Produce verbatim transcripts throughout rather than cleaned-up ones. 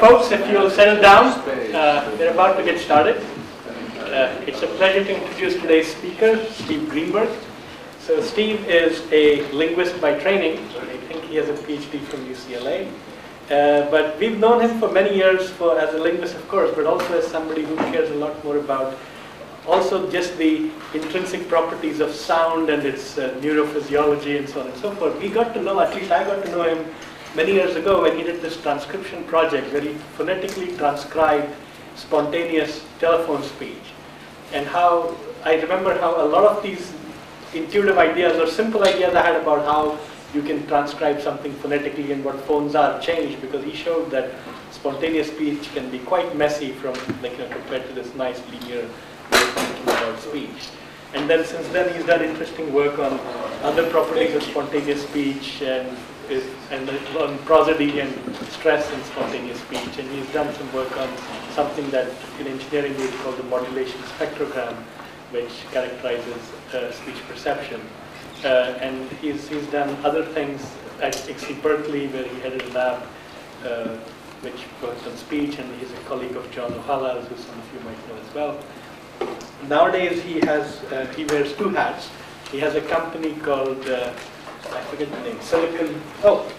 folks, if you'll settle down, uh, we're about to get started. Uh, it's a pleasure to introduce today's speaker, Steve Greenberg. So Steve is a linguist by training. I think he has a PhD from U C L A. Uh, but we've known him for many years for, as a linguist, of course, but also as somebody who cares a lot more about also just the intrinsic properties of sound and its uh, neurophysiology and so on and so forth. We got to know, at least I got to know him many years ago when he did this transcription project where he phonetically transcribed spontaneous telephone speech. And how, I remember how a lot of these intuitive ideas or simple ideas I had about how you can transcribe something phonetically and what phones are changed, because he showed that spontaneous speech can be quite messy from, like, you know, compared to this nice linear way of thinking about speech. And then since then he's done interesting work on other properties of spontaneous speech and, and on prosody and stress in spontaneous speech. And he's done some work on something that in engineering we call the modulation spectrogram, which characterizes uh, speech perception. Uh, and he's, he's done other things at X C Berkeley, where he headed a lab uh, which works on speech, and he's a colleague of John O'Halla, who some of you might know as well. Nowadays he has, uh, he wears two hats. He has a company called, uh, I forget the name, Silicon, oh,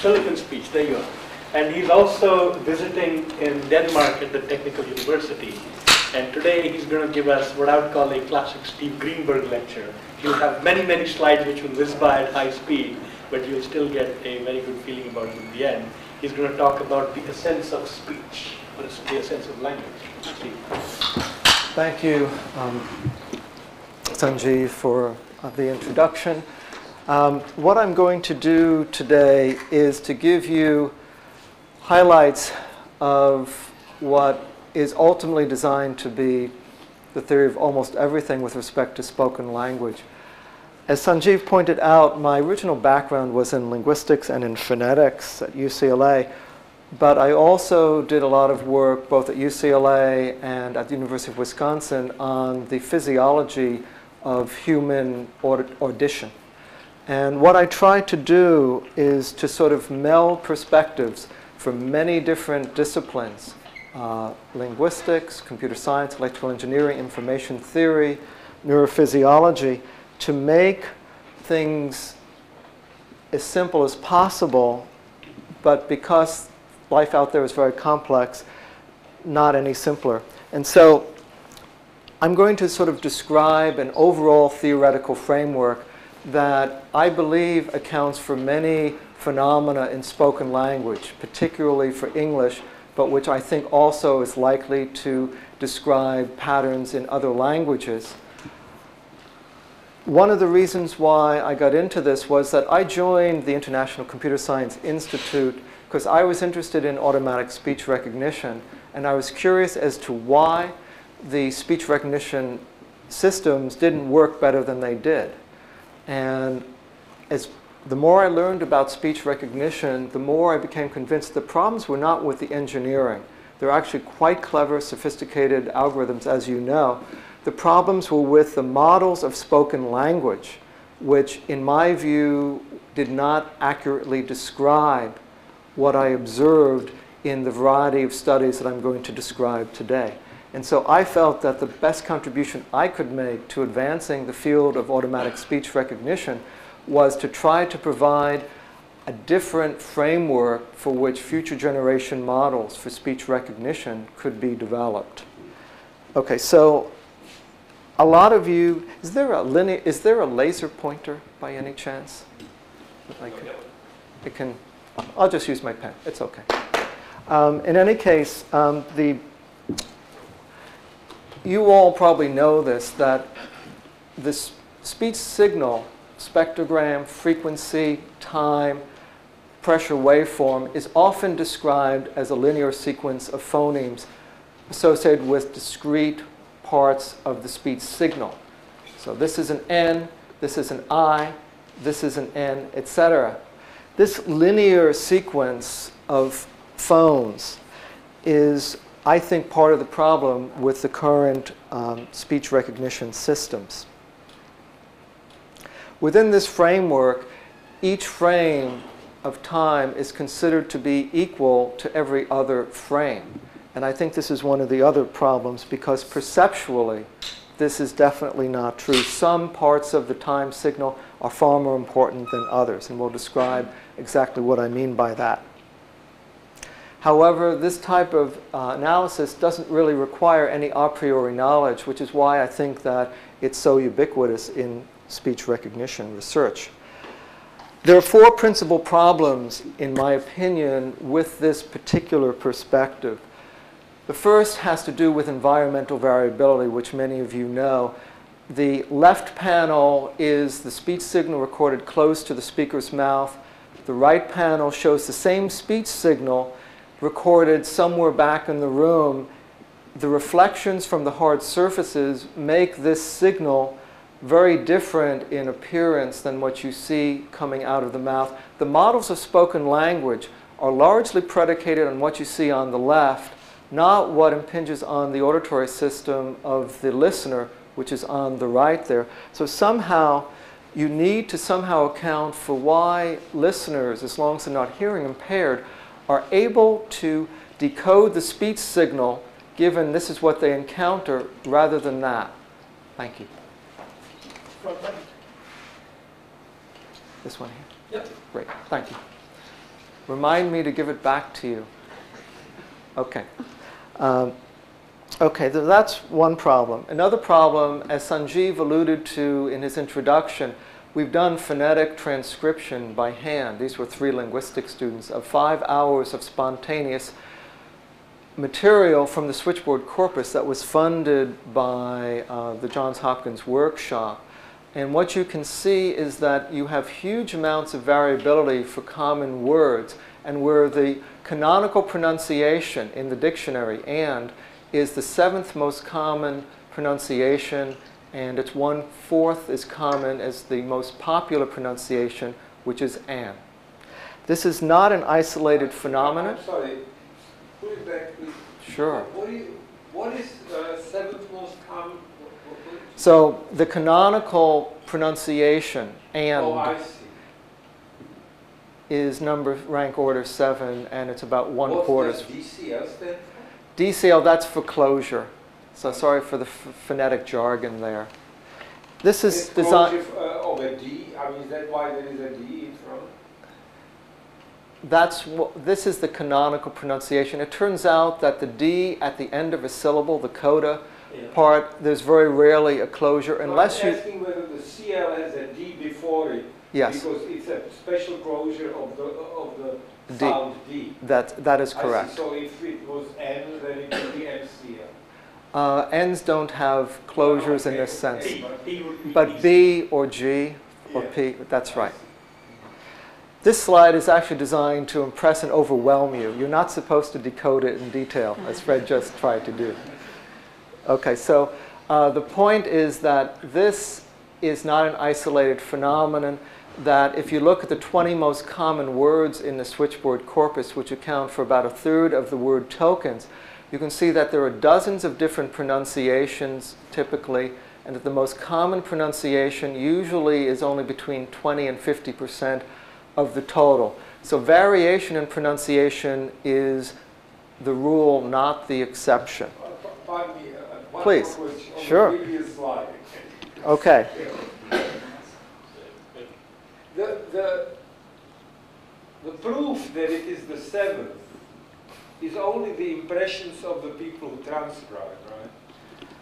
Silicon Speech, there you are. And he's also visiting in Denmark at the Technical University. And today he's going to give us what I would call a classic Steve Greenberg lecture. He'll have many, many slides which will whiz by at high speed, but you'll still get a very good feeling about it in the end. He's going to talk about the essence of speech, or the essence of language. Steve. Thank you, um, Sanjeev, for uh, the introduction. Um, what I'm going to do today is to give you highlights of what is ultimately designed to be the theory of almost everything with respect to spoken language. As Sanjeev pointed out, my original background was in linguistics and in phonetics at U C L A, but I also did a lot of work both at U C L A and at the University of Wisconsin on the physiology of human audition. And what I try to do is to sort of meld perspectives from many different disciplines. Uh, linguistics, computer science, electrical engineering, information theory, neurophysiology, to make things as simple as possible, but because life out there is very complex, not any simpler. And so I'm going to sort of describe an overall theoretical framework that I believe accounts for many phenomena in spoken language, particularly for English, but which I think also is likely to describe patterns in other languages. One of the reasons why I got into this was that I joined the International Computer Science Institute because I was interested in automatic speech recognition, and I was curious as to why the speech recognition systems didn't work better than they did. And as the more I learned about speech recognition, the more I became convinced the problems were not with the engineering. They're actually quite clever, sophisticated algorithms, as you know. The problems were with the models of spoken language, which, in my view, did not accurately describe what I observed in the variety of studies that I'm going to describe today. And so I felt that the best contribution I could make to advancing the field of automatic speech recognition was to try to provide a different framework for which future generation models for speech recognition could be developed. Okay, so a lot of you, is there a linear, is there a laser pointer by any chance? I can, it can, I'll just use my pen, it's okay. Um, in any case, um, the, you all probably know this, that this speech signal spectrogram, frequency, time, pressure waveform is often described as a linear sequence of phonemes associated with discrete parts of the speech signal. So this is an N, this is an I, this is an N, et cetera. This linear sequence of phones is, I think, part of the problem with the current um, speech recognition systems. Within this framework, each frame of time is considered to be equal to every other frame. And I think this is one of the other problems, because perceptually, this is definitely not true. Some parts of the time signal are far more important than others, and we'll describe exactly what I mean by that. However, this type of uh, analysis doesn't really require any a priori knowledge, which is why I think that it's so ubiquitous in speech recognition research. There are four principal problems, in my opinion, with this particular perspective. The first has to do with environmental variability, which many of you know. The left panel is the speech signal recorded close to the speaker's mouth. The right panel shows the same speech signal recorded somewhere back in the room. The reflections from the hard surfaces make this signal very different in appearance than what you see coming out of the mouth. The models of spoken language are largely predicated on what you see on the left, not what impinges on the auditory system of the listener, which is on the right there. So somehow, you need to somehow account for why listeners, as long as they're not hearing impaired, are able to decode the speech signal given this is what they encounter rather than that. Thank you. This one here? Yep. Great. Thank you. Remind me to give it back to you. Okay. Um, okay, th that's one problem. Another problem, as Sanjeev alluded to in his introduction, we've done phonetic transcription by hand. These were three linguistics students of five hours of spontaneous material from the switchboard corpus that was funded by uh, the Johns Hopkins workshop. And what you can see is that you have huge amounts of variability for common words, and where the canonical pronunciation in the dictionary, and, is the seventh most common pronunciation, and it's one-fourth as common as the most popular pronunciation, which is an. This is not an isolated phenomenon. I'm sorry, put it back, please. Sure. What is, what is uh, seventh most common? So the canonical pronunciation, and, oh, I see, is number rank order seven, and it's about one quarter. What's the D C L stand for? D C L, that's for closure. So sorry for the f phonetic jargon there. This is designed. Uh, oh, a D. I mean, is that why there is a D in front? That's what. This is the canonical pronunciation. It turns out that the D at the end of a syllable, the coda yeah. part, there's very rarely a closure unless you. I'm asking whether the C L has a D before it. Yes. Because it's a special closure of the of the sound D. D. That that is correct. I see. So if it was N, then it would be M C L. Uh, N's don't have closures in this sense, but B or G or P, that's right. This slide is actually designed to impress and overwhelm you. You're not supposed to decode it in detail, as Fred just tried to do. Okay, so uh, the point is that this is not an isolated phenomenon, that if you look at the twenty most common words in the switchboard corpus, which account for about a third of the word tokens, you can see that there are dozens of different pronunciations typically, and that the most common pronunciation usually is only between twenty and fifty percent of the total. So variation in pronunciation is the rule, not the exception. Uh, me, uh, one Please, on sure. The previous slide. Okay. The, the, the proof that it is the seventh is only the impressions of the people who transcribe, right?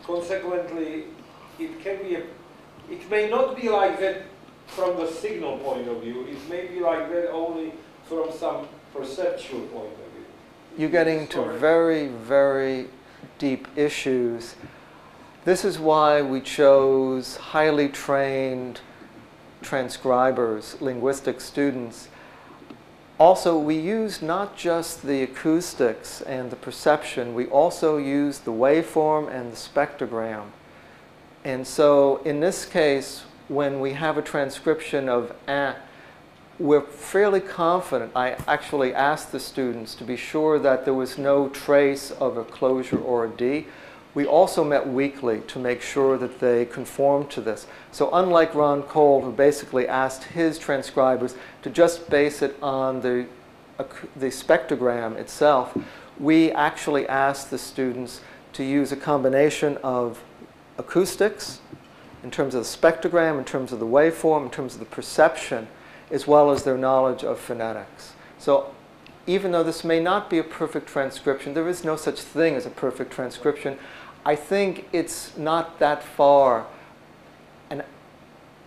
Consequently, it can be, a, it may not be like that from the signal point of view. It may be like that only from some perceptual point of view. You're getting Sorry. to very, very deep issues. This is why we chose highly trained transcribers, linguistic students. Also, we use not just the acoustics and the perception, we also use the waveform and the spectrogram. And so in this case, when we have a transcription of an, we're fairly confident. I actually asked the students to be sure that there was no trace of a closure or a D. We also met weekly to make sure that they conformed to this. So unlike Ron Cole, who basically asked his transcribers to just base it on the, the spectrogram itself, we actually asked the students to use a combination of acoustics, in terms of the spectrogram, in terms of the waveform, in terms of the perception, as well as their knowledge of phonetics. So even though this may not be a perfect transcription, there is no such thing as a perfect transcription, I think it's not that far an,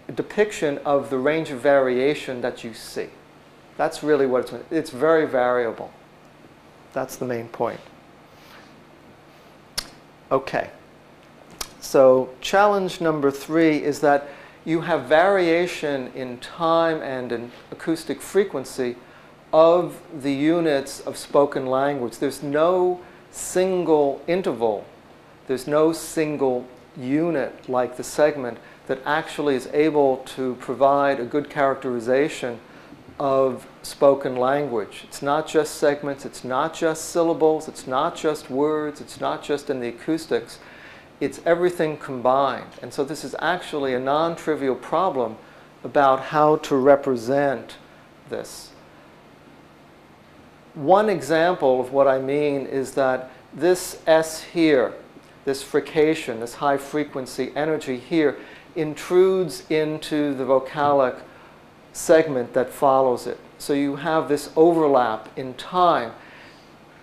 a depiction of the range of variation that you see. That's really what it's, it's very variable. That's the main point. Okay. So challenge number three is that you have variation in time and in acoustic frequency of the units of spoken language. There's no single interval. There's no single unit like the segment that actually is able to provide a good characterization of spoken language. It's not just segments. It's not just syllables. It's not just words. It's not just in the acoustics. It's everything combined. And so this is actually a non-trivial problem about how to represent this. One example of what I mean is that this S here, this frication, this high frequency energy here, intrudes into the vocalic segment that follows it. So you have this overlap in time,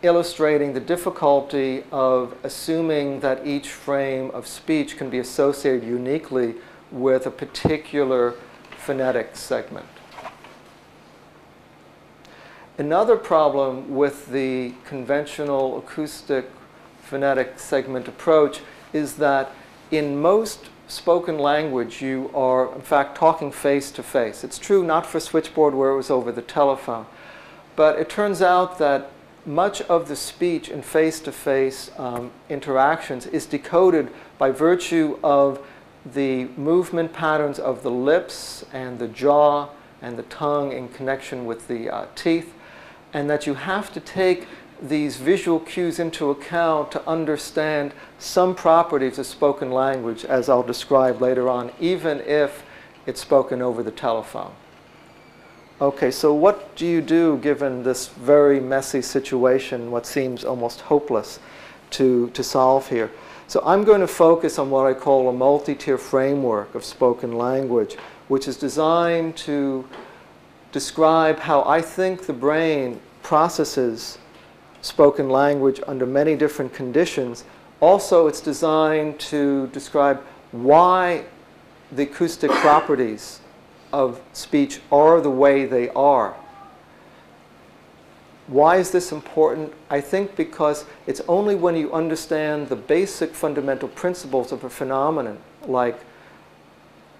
illustrating the difficulty of assuming that each frame of speech can be associated uniquely with a particular phonetic segment. Another problem with the conventional acoustic phonetic segment approach is that in most spoken language you are, in fact, talking face to face. It's true not for switchboard where it was over the telephone, but it turns out that much of the speech in face-to-face um, interactions is decoded by virtue of the movement patterns of the lips and the jaw and the tongue in connection with the uh, teeth, and that you have to take these visual cues into account to understand some properties of spoken language, as I'll describe later on, even if it's spoken over the telephone. Okay, so what do you do given this very messy situation, what seems almost hopeless to, to solve here? So I'm going to focus on what I call a multi-tier framework of spoken language, which is designed to describe how I think the brain processes spoken language under many different conditions. Also, it's designed to describe why the acoustic properties of speech are the way they are. Why is this important? I think because it's only when you understand the basic fundamental principles of a phenomenon, like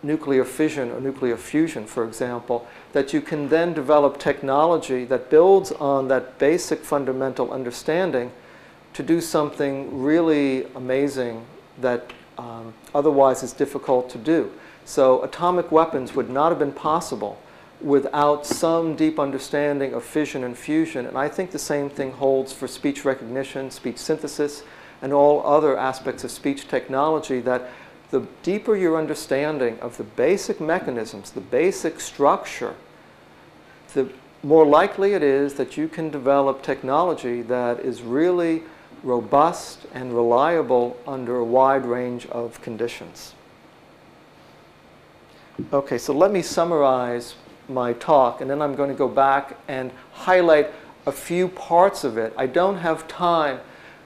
nuclear fission or nuclear fusion, for example, that you can then develop technology that builds on that basic fundamental understanding to do something really amazing that um, otherwise is difficult to do. So atomic weapons would not have been possible without some deep understanding of fission and fusion. And I think the same thing holds for speech recognition, speech synthesis, and all other aspects of speech technology, that the deeper your understanding of the basic mechanisms, the basic structure, the more likely it is that you can develop technology that is really robust and reliable under a wide range of conditions. Okay, so let me summarize my talk, and then I'm going to go back and highlight a few parts of it. I don't have time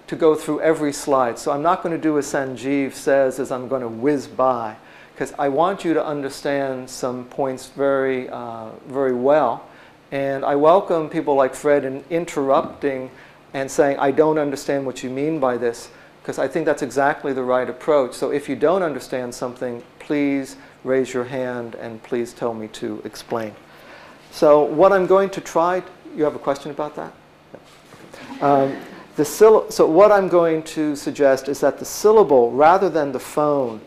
to go through every slide, so I'm not going to do as Sanjeev says, as I'm going to whiz by, because I want you to understand some points very, uh, very well. And I welcome people like Fred in interrupting and saying, I don't understand what you mean by this, because I think that's exactly the right approach. So if you don't understand something, please raise your hand and please tell me to explain. So what I'm going to try, you have a question about that? Um, the so what I'm going to suggest is that the syllable, rather than the phone,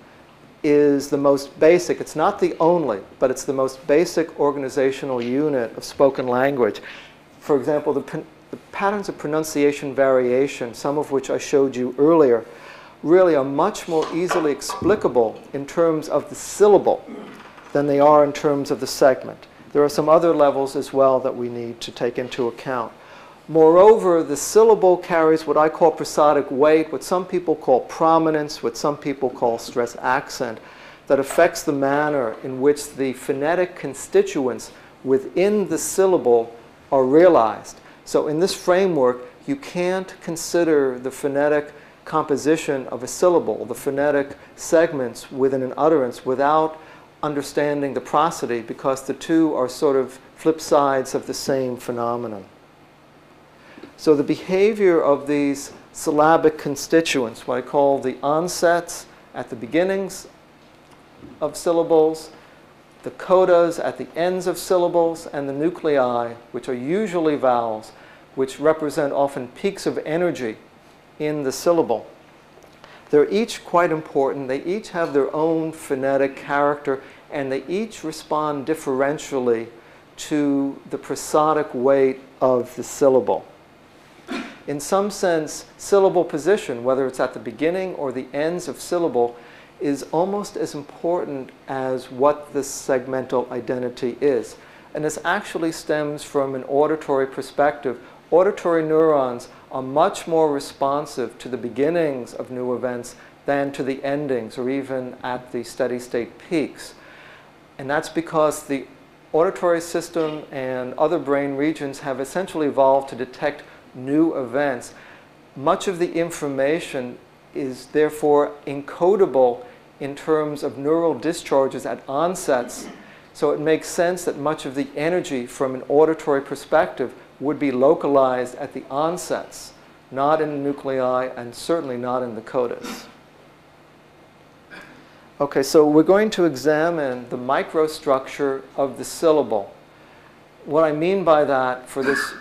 is the most basic. It's not the only, but it's the most basic organizational unit of spoken language. For example, the, the patterns of pronunciation variation, some of which I showed you earlier, really are much more easily explicable in terms of the syllable than they are in terms of the segment. There are some other levels as well that we need to take into account. Moreover, the syllable carries what I call prosodic weight, what some people call prominence, what some people call stress accent, that affects the manner in which the phonetic constituents within the syllable are realized. So in this framework, you can't consider the phonetic composition of a syllable, the phonetic segments within an utterance, without understanding the prosody, because the two are sort of flip sides of the same phenomenon. So the behavior of these syllabic constituents, what I call the onsets at the beginnings of syllables, the codas at the ends of syllables, and the nuclei, which are usually vowels, which represent often peaks of energy in the syllable. They're each quite important. They each have their own phonetic character, and they each respond differentially to the prosodic weight of the syllable. In some sense, syllable position, whether it's at the beginning or the ends of syllable, is almost as important as what the segmental identity is. And this actually stems from an auditory perspective. Auditory neurons are much more responsive to the beginnings of new events than to the endings, or even at the steady state peaks. And that's because the auditory system and other brain regions have essentially evolved to detect new events. Much of the information is therefore encodable in terms of neural discharges at onsets. So it makes sense that much of the energy from an auditory perspective would be localized at the onsets, not in the nuclei, and certainly not in the codas. Okay, so we're going to examine the microstructure of the syllable. What I mean by that, for this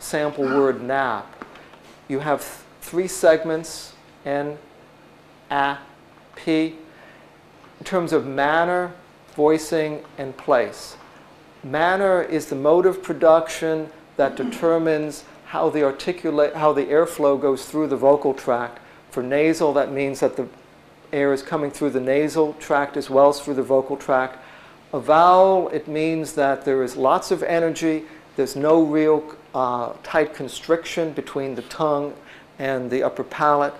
sample word nap, you have th three segments, N, A, P, in terms of manner, voicing, and place. Manner is the mode of production that determines how the articulate, how the airflow goes through the vocal tract. For nasal, that means that the air is coming through the nasal tract as well as through the vocal tract. A vowel, it means that there is lots of energy. There's no real uh, tight constriction between the tongue and the upper palate.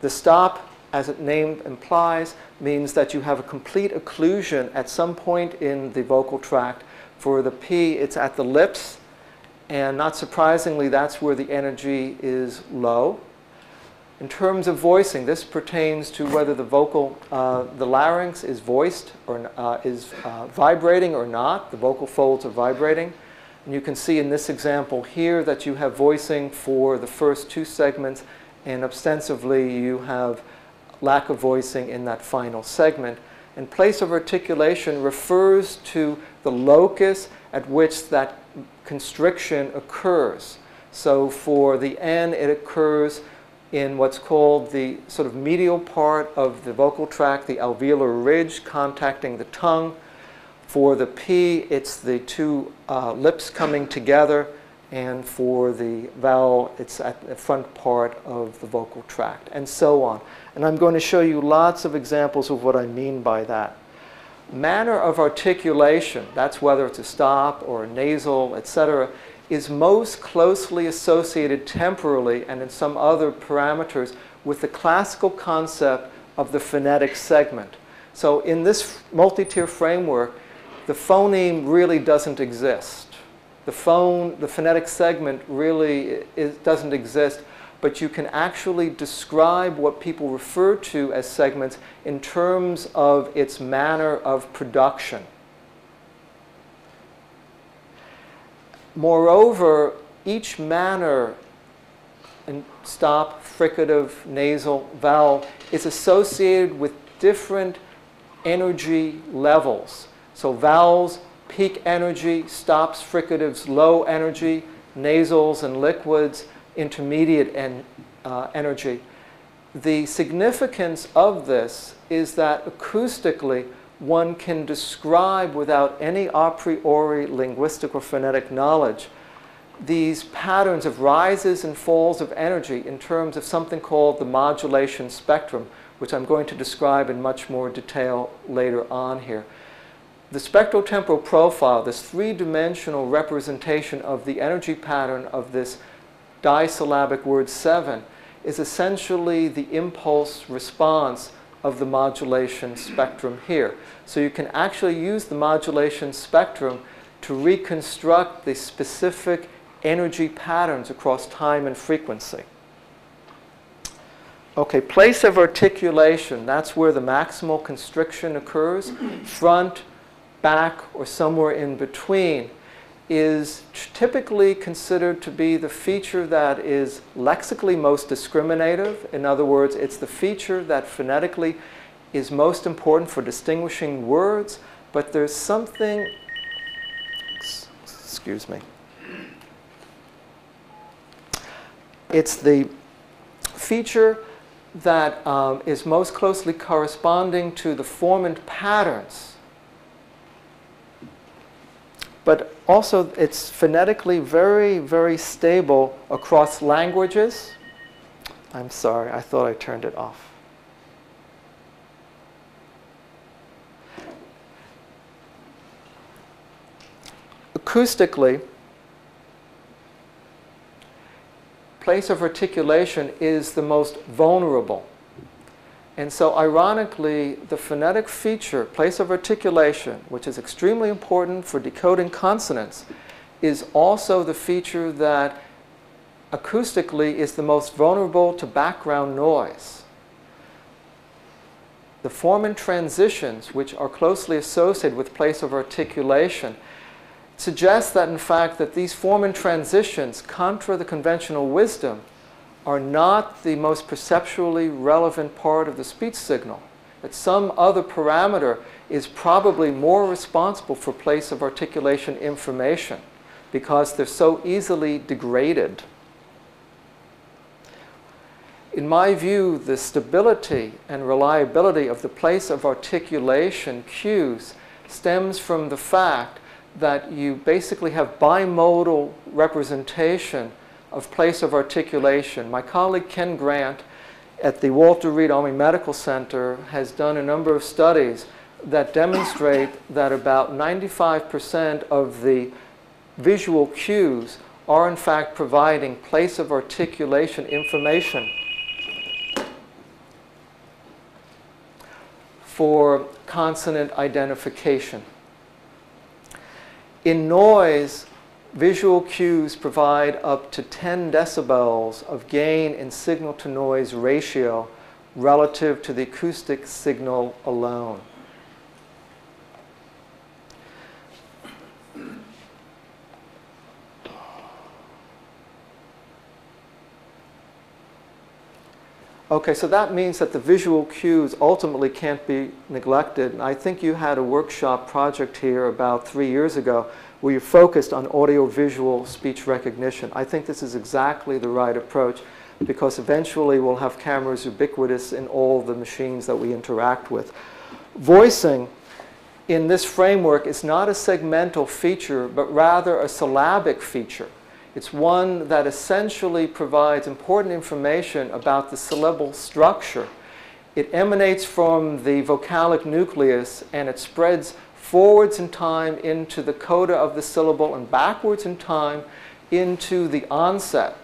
The stop, as its name implies, means that you have a complete occlusion at some point in the vocal tract. For the P, it's at the lips. And not surprisingly, that's where the energy is low. In terms of voicing, this pertains to whether the vocal, uh, the larynx is voiced or uh, is uh, vibrating or not. The vocal folds are vibrating. And you can see in this example here that you have voicing for the first two segments, and ostensibly you have lack of voicing in that final segment. And place of articulation refers to the locus at which that constriction occurs. So for the N, it occurs in what's called the sort of medial part of the vocal tract, the alveolar ridge contacting the tongue. For the P, it's the two uh, lips coming together. And for the vowel, it's at the front part of the vocal tract, and so on. And I'm going to show you lots of examples of what I mean by that. Manner of articulation, that's whether it's a stop or a nasal, et cetera, is most closely associated temporally and in some other parameters with the classical concept of the phonetic segment. So in this multi-tier framework, the phoneme really doesn't exist. The phone, the phonetic segment really is, doesn't exist, but you can actually describe what people refer to as segments in terms of its manner of production. Moreover, each manner, and stop, fricative, nasal, vowel, is associated with different energy levels. So vowels, peak energy, stops, fricatives, low energy, nasals and liquids, intermediate en uh, energy. The significance of this is that acoustically one can describe without any a priori linguistic or phonetic knowledge these patterns of rises and falls of energy in terms of something called the modulation spectrum, which I'm going to describe in much more detail later on here. The spectrotemporal profile, this three-dimensional representation of the energy pattern of this disyllabic word seven, is essentially the impulse response of the modulation spectrum here. So you can actually use the modulation spectrum to reconstruct the specific energy patterns across time and frequency. Okay, place of articulation, that's where the maximal constriction occurs. Front, back, or somewhere in between is typically considered to be the feature that is lexically most discriminative. In other words, it's the feature that phonetically is most important for distinguishing words, but there's something, excuse me, it's the feature that um, is most closely corresponding to the form and patterns, but also it's phonetically very, very stable across languages. I'm sorry, I thought I turned it off. Acoustically, place of articulation is the most vulnerable. And so ironically, the phonetic feature, place of articulation, which is extremely important for decoding consonants, is also the feature that acoustically is the most vulnerable to background noise. The form and transitions, which are closely associated with place of articulation, suggests that, in fact, that these form and transitions, contra the conventional wisdom, are not the most perceptually relevant part of the speech signal, that some other parameter is probably more responsible for place of articulation information because they're so easily degraded. In my view, the stability and reliability of the place of articulation cues stems from the fact that you basically have bimodal representation of place of articulation. My colleague Ken Grant at the Walter Reed Army Medical Center has done a number of studies that demonstrate that about ninety-five percent of the visual cues are in fact providing place of articulation information for consonant identification. In noise, visual cues provide up to ten decibels of gain in signal-to-noise ratio relative to the acoustic signal alone. Okay, so that means that the visual cues ultimately can't be neglected. And I think you had a workshop project here about three years ago where you focused on audiovisual speech recognition. I think this is exactly the right approach because eventually we'll have cameras ubiquitous in all the machines that we interact with. Voicing in this framework is not a segmental feature, but rather a syllabic feature. It's one that essentially provides important information about the syllable structure. It emanates from the vocalic nucleus and it spreads forwards in time into the coda of the syllable and backwards in time into the onset.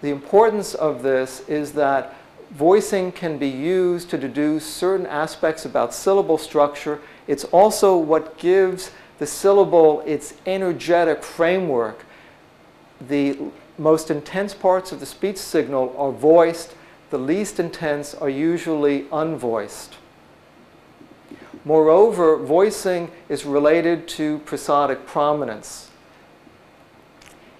The importance of this is that voicing can be used to deduce certain aspects about syllable structure. It's also what gives the syllable its energetic framework. The most intense parts of the speech signal are voiced. The least intense are usually unvoiced. Moreover, voicing is related to prosodic prominence.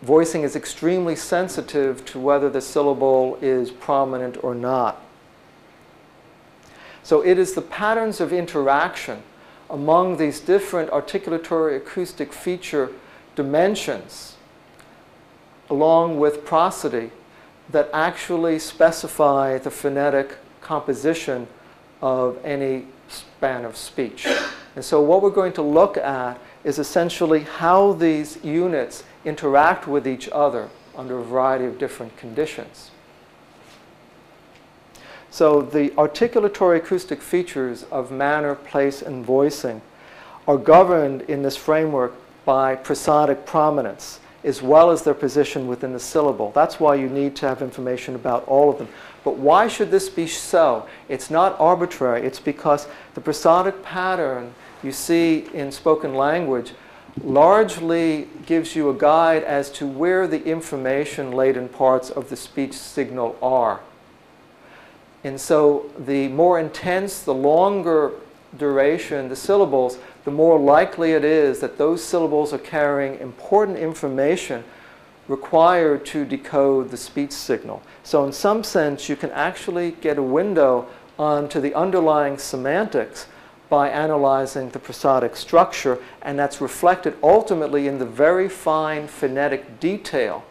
Voicing is extremely sensitive to whether the syllable is prominent or not. So it is the patterns of interaction among these different articulatory acoustic feature dimensions, along with prosody, that actually specify the phonetic composition of any span of speech. And so what we're going to look at is essentially how these units interact with each other under a variety of different conditions. So the articulatory acoustic features of manner, place, and voicing are governed in this framework by prosodic prominence, as well as their position within the syllable. That's why you need to have information about all of them. But why should this be so? It's not arbitrary. It's because the prosodic pattern you see in spoken language largely gives you a guide as to where the information-laden parts of the speech signal are. And so the more intense, the longer duration the syllables, the more likely it is that those syllables are carrying important information required to decode the speech signal. So in some sense, you can actually get a window onto the underlying semantics by analyzing the prosodic structure, and that's reflected ultimately in the very fine phonetic detail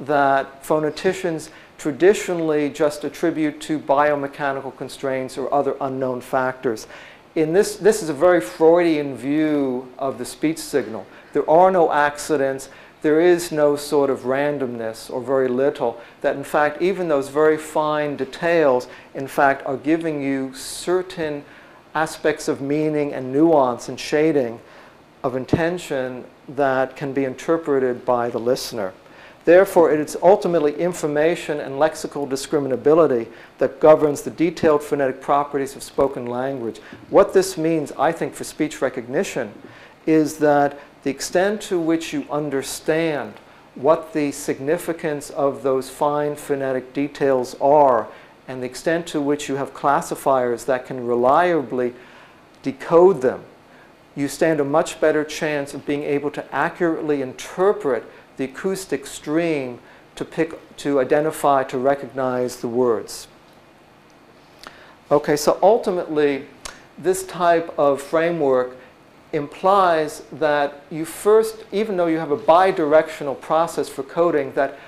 that phoneticians traditionally just attribute to biomechanical constraints or other unknown factors. In this, this is a very Freudian view of the speech signal. There are no accidents. There is no sort of randomness, or very little, that in fact even those very fine details in fact are giving you certain aspects of meaning and nuance and shading of intention that can be interpreted by the listener. Therefore, it is ultimately information and lexical discriminability that governs the detailed phonetic properties of spoken language. What this means, I think, for speech recognition is that the extent to which you understand what the significance of those fine phonetic details are and the extent to which you have classifiers that can reliably decode them, you stand a much better chance of being able to accurately interpret the acoustic stream to pick, to identify, to recognize the words. Okay, so ultimately, this type of framework implies that you first, even though you have a bi-directional process for coding, that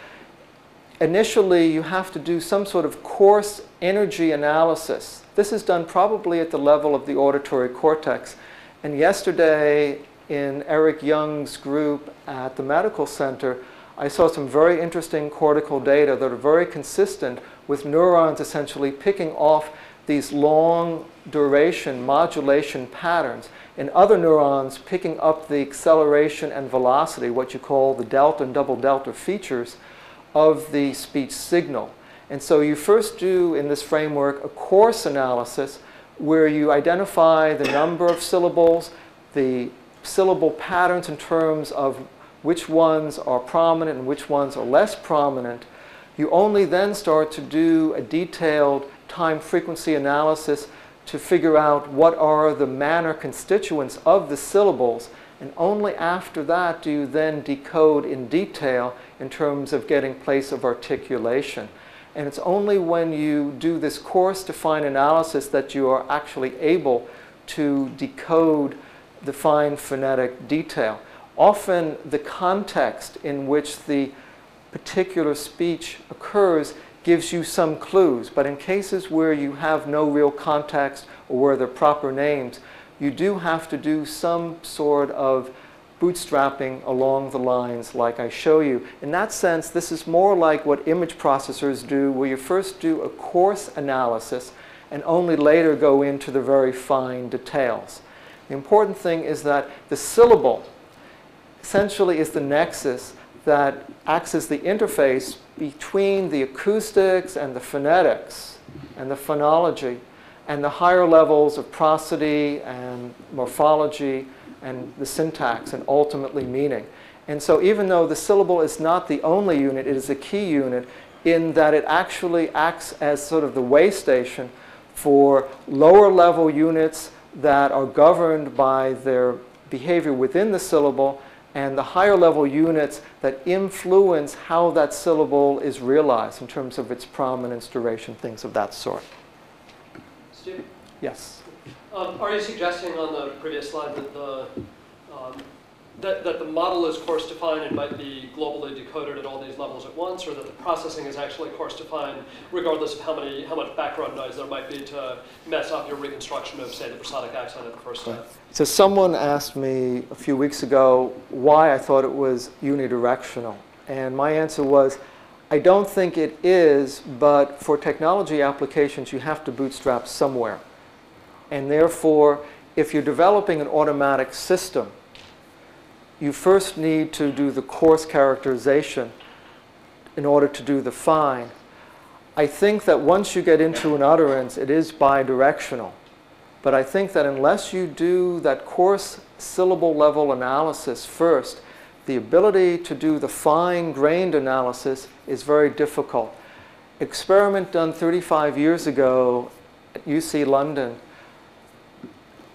initially you have to do some sort of coarse energy analysis. This is done probably at the level of the auditory cortex. And yesterday, in Eric Young's group at the medical center, I saw some very interesting cortical data that are very consistent with neurons essentially picking off these long duration modulation patterns, and other neurons picking up the acceleration and velocity, what you call the delta and double delta features of the speech signal. And so you first do, in this framework, a coarse analysis where you identify the number of syllables, the syllable patterns in terms of which ones are prominent and which ones are less prominent. You only then start to do a detailed time frequency analysis to figure out what are the manner constituents of the syllables, and only after that do you then decode in detail in terms of getting place of articulation. And it's only when you do this coarse defined analysis that you are actually able to decode the fine phonetic detail. Often the context in which the particular speech occurs gives you some clues, but in cases where you have no real context or where there are proper names, you do have to do some sort of bootstrapping along the lines like I show you. In that sense, this is more like what image processors do, where you first do a coarse analysis and only later go into the very fine details. The important thing is that the syllable essentially is the nexus that acts as the interface between the acoustics and the phonetics and the phonology and the higher levels of prosody and morphology and the syntax and ultimately meaning. And so even though the syllable is not the only unit, it is a key unit in that it actually acts as sort of the way station for lower level units that are governed by their behavior within the syllable and the higher level units that influence how that syllable is realized in terms of its prominence, duration, things of that sort. Steven? Yes? Um, are you suggesting on the previous slide that the um, that, that the model is course defined and might be globally decoded at all these levels at once, or that the processing is actually course defined regardless of how many how much background noise there might be to mess up your reconstruction of, say, the prosodic accent at the first step. So someone asked me a few weeks ago why I thought it was unidirectional. And my answer was, I don't think it is, but for technology applications, you have to bootstrap somewhere. And therefore, if you're developing an automatic system, you first need to do the coarse characterization in order to do the fine. I think that once you get into an utterance, it is bidirectional. But I think that unless you do that coarse syllable level analysis first, the ability to do the fine-grained analysis is very difficult. Experiment done thirty-five years ago at U C London,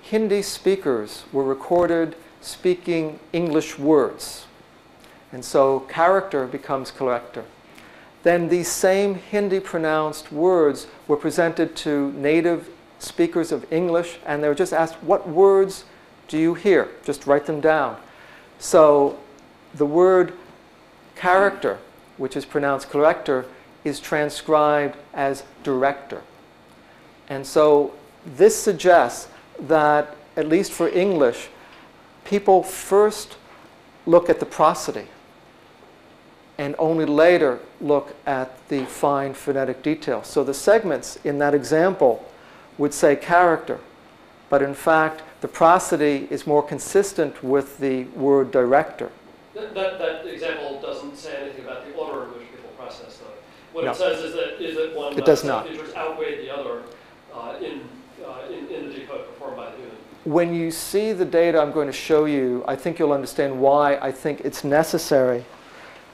Hindi speakers were recorded speaking English words. And so character becomes collector. Then these same Hindi pronounced words were presented to native speakers of English, and they were just asked, what words do you hear? Just write them down. So the word character, which is pronounced collector, is transcribed as director. And so this suggests that, at least for English, people first look at the prosody and only later look at the fine phonetic detail. So the segments in that example would say character, but in fact, the prosody is more consistent with the word director. That, that, that example doesn't say anything about the order in which people process, though. What no. it says is that, is that one of the features outweigh the other uh, in, uh, in, in the decode performed by the human. When you see the data I'm going to show you, I think you'll understand why I think it's necessary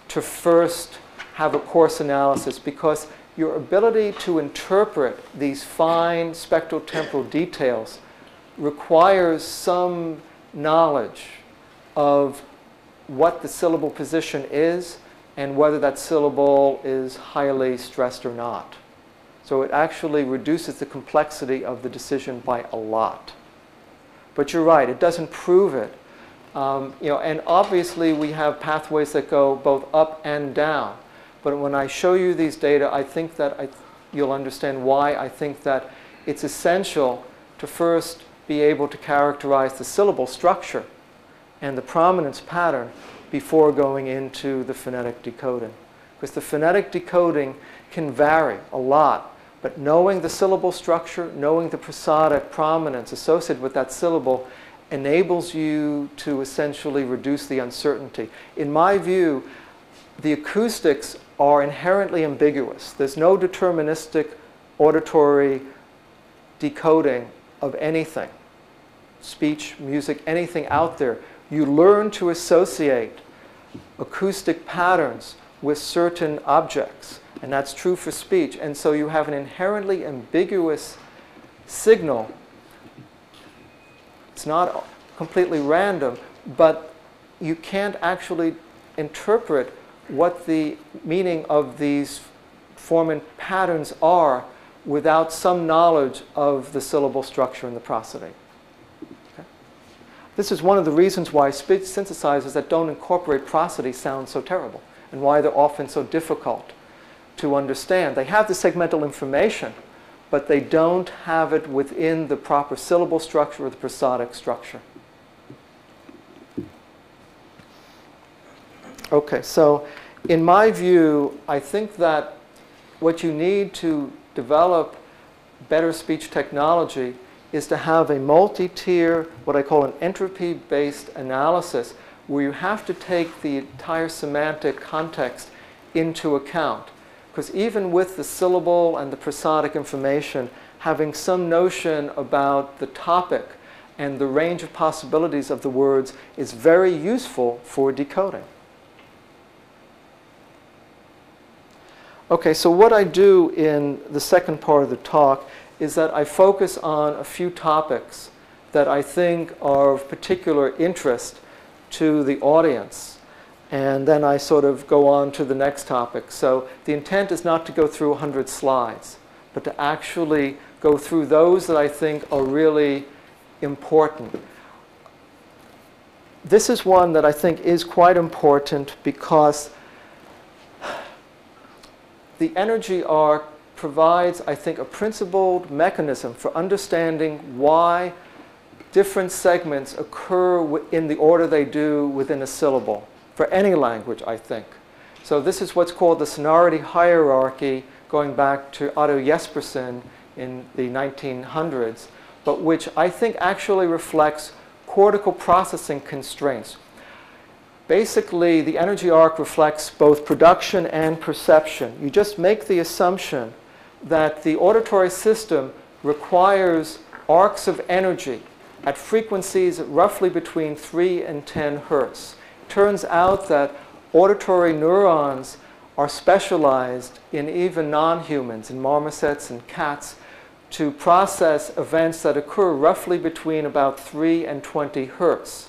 to first have a coarse analysis, because your ability to interpret these fine spectral temporal details requires some knowledge of what the syllable position is and whether that syllable is highly stressed or not. So it actually reduces the complexity of the decision by a lot. But you're right, it doesn't prove it. Um, you know, and obviously we have pathways that go both up and down. But when I show you these data, I think that I th- you'll understand why I think that it's essential to first be able to characterize the syllable structure and the prominence pattern before going into the phonetic decoding. Because the phonetic decoding can vary a lot, but knowing the syllable structure, knowing the prosodic prominence associated with that syllable enables you to essentially reduce the uncertainty. In my view, the acoustics are inherently ambiguous. There's no deterministic auditory decoding of anything, speech, music, anything out there. You learn to associate acoustic patterns with certain objects, and that's true for speech. And so you have an inherently ambiguous signal. It's not completely random, but you can't actually interpret what the meaning of these form and patterns are without some knowledge of the syllable structure and the prosody. This is one of the reasons why speech synthesizers that don't incorporate prosody sound so terrible and why they're often so difficult to understand. They have the segmental information, but they don't have it within the proper syllable structure or the prosodic structure. Okay, so in my view, I think that what you need to develop better speech technology is to have a multi-tier, what I call an entropy-based analysis, where you have to take the entire semantic context into account. Because even with the syllable and the prosodic information, having some notion about the topic and the range of possibilities of the words is very useful for decoding. Okay, so what I do in the second part of the talk is that I focus on a few topics that I think are of particular interest to the audience. And then I sort of go on to the next topic. So the intent is not to go through one hundred slides, but to actually go through those that I think are really important. this is one that I think is quite important because the energy arc provides, I think, a principled mechanism for understanding why different segments occur in the order they do within a syllable, for any language, I think. So this is what's called the sonority hierarchy, going back to Otto Jespersen in the nineteen hundreds, but which I think actually reflects cortical processing constraints. Basically, the energy arc reflects both production and perception. You just make the assumption that the auditory system requires arcs of energy at frequencies roughly between three and ten hertz. It turns out that auditory neurons are specialized in even non-humans, in marmosets and cats, to process events that occur roughly between about three and twenty hertz.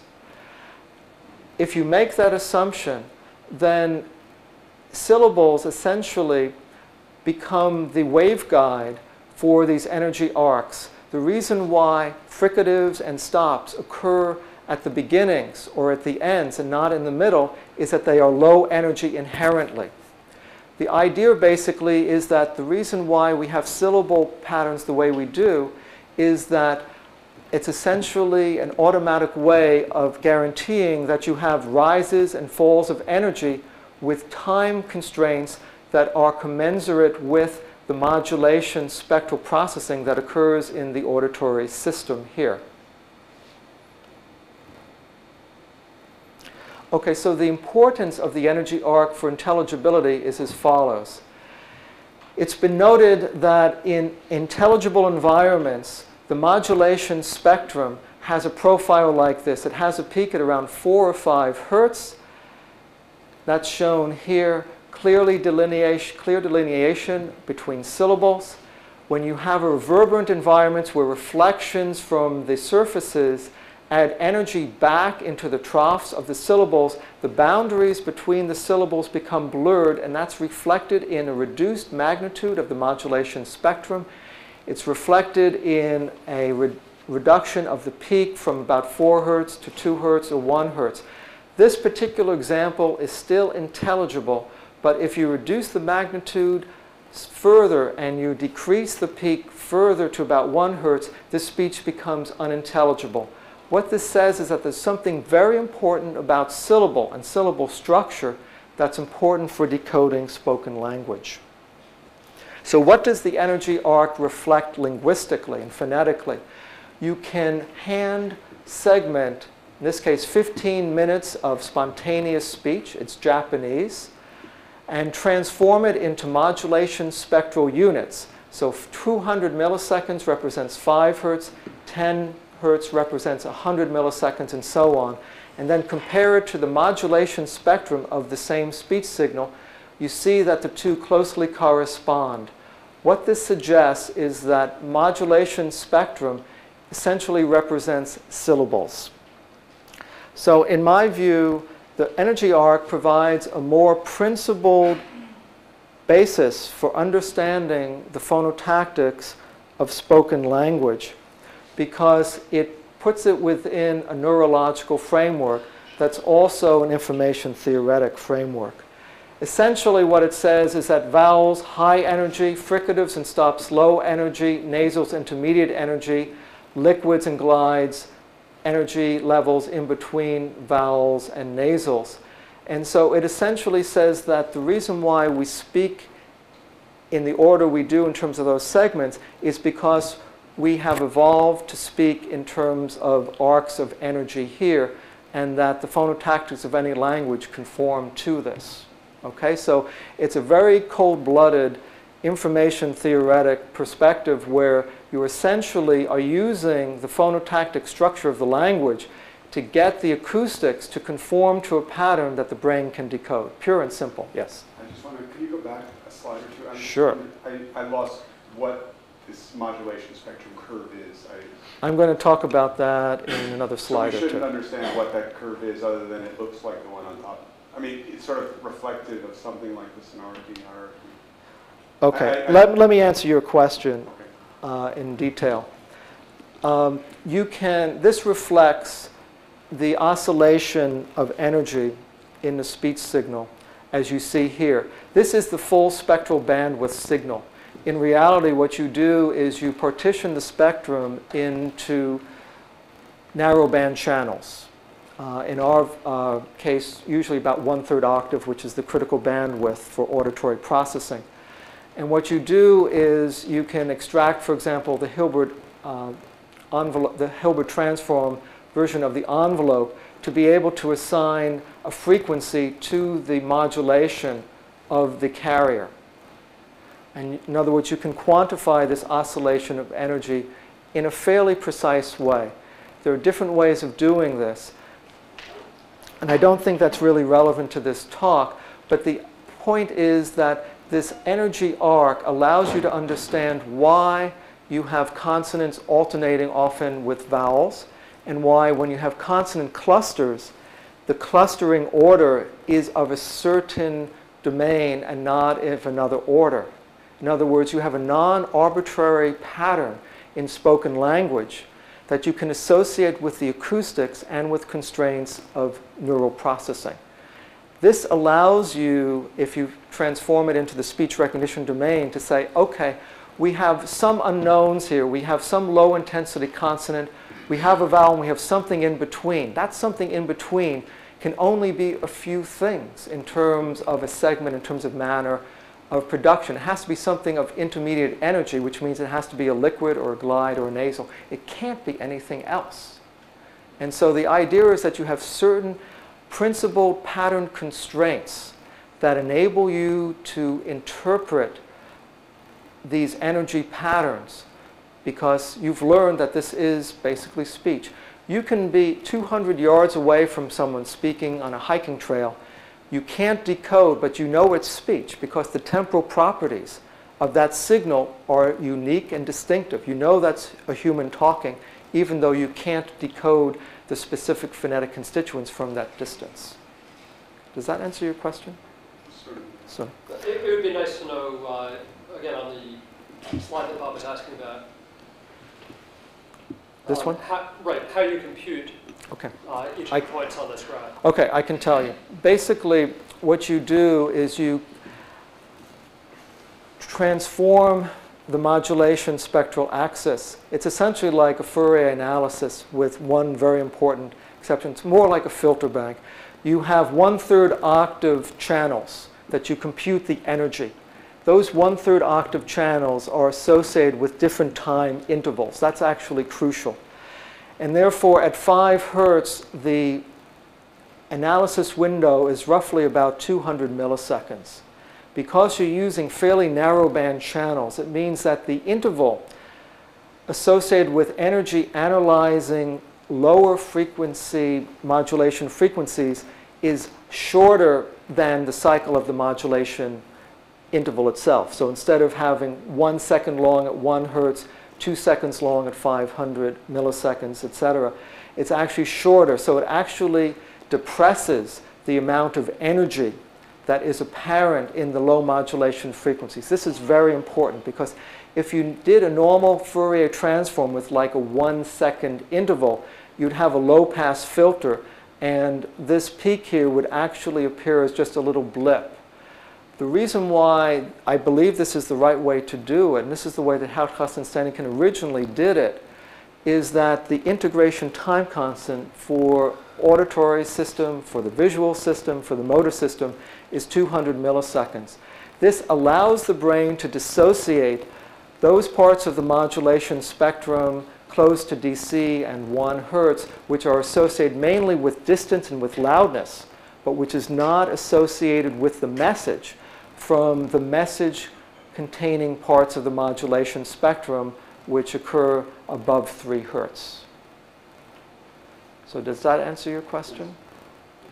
If you make that assumption, then syllables essentially become the waveguide for these energy arcs. The reason why fricatives and stops occur at the beginnings or at the ends and not in the middle is that they are low energy inherently. The idea basically is that the reason why we have syllable patterns the way we do is that it's essentially an automatic way of guaranteeing that you have rises and falls of energy with time constraints that are commensurate with the modulation spectral processing that occurs in the auditory system here. Okay, so the importance of the energy arc for intelligibility is as follows. It's been noted that in intelligible environments, the modulation spectrum has a profile like this. It has a peak at around four or five hertz. That's shown here, clearly delineation, clear delineation between syllables. When you have reverberant environments where reflections from the surfaces add energy back into the troughs of the syllables, the boundaries between the syllables become blurred, and that's reflected in a reduced magnitude of the modulation spectrum. It's reflected in a re reduction of the peak from about four hertz to two hertz or one hertz. This particular example is still intelligible, but if you reduce the magnitude further and you decrease the peak further to about one hertz, this speech becomes unintelligible. What this says is that there's something very important about syllable and syllable structure that's important for decoding spoken language. So what does the energy arc reflect linguistically and phonetically? You can hand segment, in this case, fifteen minutes of spontaneous speech, it's Japanese, and transform it into modulation spectral units. So two hundred milliseconds represents five hertz, ten hertz represents one hundred milliseconds, and so on. And then compare it to the modulation spectrum of the same speech signal. You see that the two closely correspond. What this suggests is that modulation spectrum essentially represents syllables. So in my view, the energy arc provides a more principled basis for understanding the phonotactics of spoken language, because it puts it within a neurological framework that's also an information theoretic framework. Essentially what it says is that vowels, high energy, fricatives and stops, low energy, nasals, intermediate energy, liquids and glides, energy levels in between vowels and nasals. And so it essentially says that the reason why we speak in the order we do in terms of those segments is because we have evolved to speak in terms of arcs of energy here, and that the phonotactics of any language conform to this. Okay, so it's a very cold-blooded information theoretic perspective where you essentially are using the phonotactic structure of the language to get the acoustics to conform to a pattern that the brain can decode. Pure and simple. Yes? I just wonder, can you go back a slide or two? I'm sure. I, I lost what this modulation spectrum curve is. I, I'm going to talk about that in another slide or two. So we shouldn't understand what that curve is other than it looks like the one on top. I mean, it's sort of reflective of something like the sonority hierarchy. Okay. I, I, I let, let me answer your question okay. uh, in detail. Um, you can, this reflects the oscillation of energy in the speech signal, as you see here. This is the full spectral bandwidth signal. In reality, what you do is you partition the spectrum into narrowband channels. Uh, in our uh, case, usually about one-third octave, which is the critical bandwidth for auditory processing. And what you do is you can extract, for example, the Hilbert, uh, envelope, the Hilbert transform version of the envelope to be able to assign a frequency to the modulation of the carrier. And in other words, you can quantify this oscillation of energy in a fairly precise way. There are different ways of doing this. And I don't think that's really relevant to this talk, but the point is that this energy arc allows you to understand why you have consonants alternating often with vowels, and why when you have consonant clusters, the clustering order is of a certain domain and not of another order. In other words, you have a non-arbitrary pattern in spoken language that you can associate with the acoustics and with constraints of neural processing. This allows you, if you transform it into the speech recognition domain, to say, okay, we have some unknowns here. We have some low-intensity consonant. We have a vowel, and we have something in between. That something in between can only be a few things in terms of a segment, in terms of manner, of production. It has to be something of intermediate energy, which means it has to be a liquid or a glide or a nasal. It can't be anything else. And so the idea is that you have certain principal pattern constraints that enable you to interpret these energy patterns, because you've learned that this is basically speech. You can be two hundred yards away from someone speaking on a hiking trail. You can't decode, but you know it's speech because the temporal properties of that signal are unique and distinctive. You know that's a human talking, even though you can't decode the specific phonetic constituents from that distance. Does that answer your question? Sure. So. It, it would be nice to know, uh, again, on the slide that Bob was asking about. This um, one? How, right, how you compute. Okay. Uh, each I, points on this graph. Okay, I can tell you. Basically, what you do is you transform the modulation spectral axis. It's essentially like a Fourier analysis with one very important exception. It's more like a filter bank. You have one-third octave channels that you compute the energy. Those one-third octave channels are associated with different time intervals. That's actually crucial. And therefore, at five hertz, the analysis window is roughly about two hundred milliseconds. Because you're using fairly narrowband channels, it means that the interval associated with energy analyzing lower frequency modulation frequencies is shorter than the cycle of the modulation interval itself. So instead of having one second long at one hertz, two seconds long at five hundred milliseconds, et cetera. It's actually shorter, so it actually depresses the amount of energy that is apparent in the low modulation frequencies. This is very important because if you did a normal Fourier transform with like a one second interval, you'd have a low pass filter and this peak here would actually appear as just a little blip. The reason why I believe this is the right way to do it, and this is the way that Houtgast and Steeneken originally did it, is that the integration time constant for auditory system, for the visual system, for the motor system is two hundred milliseconds. This allows the brain to dissociate those parts of the modulation spectrum close to D C and one hertz, which are associated mainly with distance and with loudness, but which is not associated with the message, from the message containing parts of the modulation spectrum which occur above three hertz. So does that answer your question?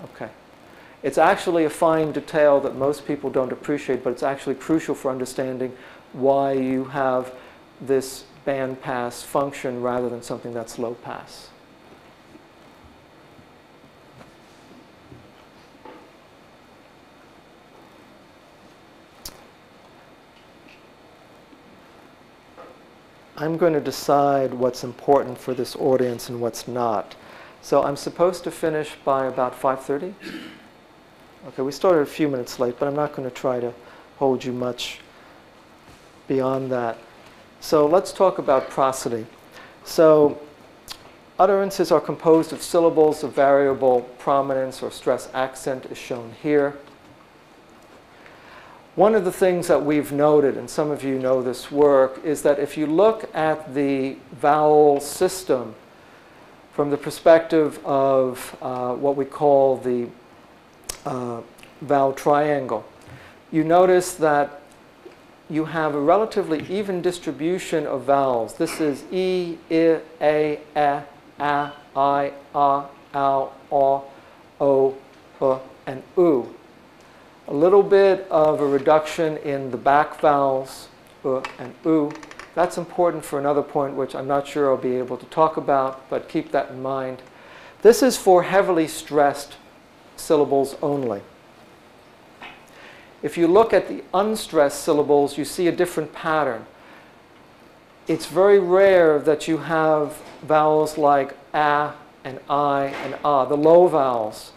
Okay. It's actually a fine detail that most people don't appreciate, but it's actually crucial for understanding why you have this band pass function rather than something that's low pass. I'm going to decide what's important for this audience and what's not. So I'm supposed to finish by about five thirty. Okay, we started a few minutes late, but I'm not going to try to hold you much beyond that. So let's talk about prosody. So utterances are composed of syllables of variable prominence or stress accent, as shown here. One of the things that we've noted, and some of you know this work, is that if you look at the vowel system from the perspective of uh, what we call the uh, vowel triangle, you notice that you have a relatively even distribution of vowels. This is e, I, a, a, a, I, a, ow, aw, o, uh, and oo. A little bit of a reduction in the back vowels, uh and oo. That's important for another point, which I'm not sure I'll be able to talk about, but keep that in mind. This is for heavily stressed syllables only. If you look at the unstressed syllables, you see a different pattern. It's very rare that you have vowels like ah and I and ah, the low vowels,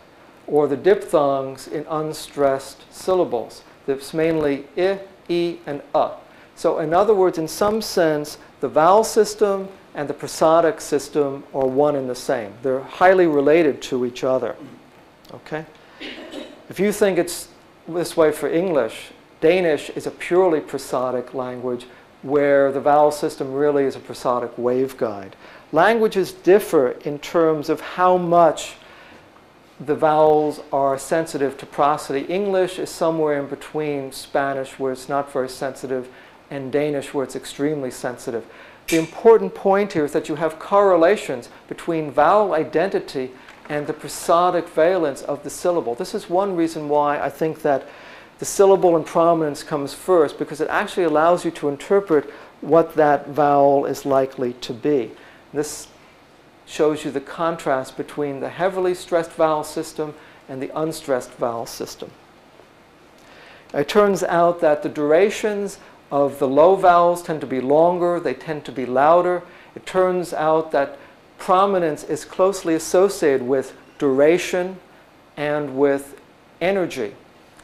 or the diphthongs in unstressed syllables. It's mainly I, E, and U. So in other words, in some sense, the vowel system and the prosodic system are one and the same. They're highly related to each other. Okay? If you think it's this way for English, Danish is a purely prosodic language where the vowel system really is a prosodic waveguide. Languages differ in terms of how much the vowels are sensitive to prosody. English is somewhere in between Spanish, where it's not very sensitive, and Danish, where it's extremely sensitive. The important point here is that you have correlations between vowel identity and the prosodic valence of the syllable. This is one reason why I think that the syllable in prominence comes first, because it actually allows you to interpret what that vowel is likely to be. This shows you the contrast between the heavily stressed vowel system and the unstressed vowel system. It turns out that the durations of the low vowels tend to be longer, they tend to be louder. It turns out that prominence is closely associated with duration and with energy,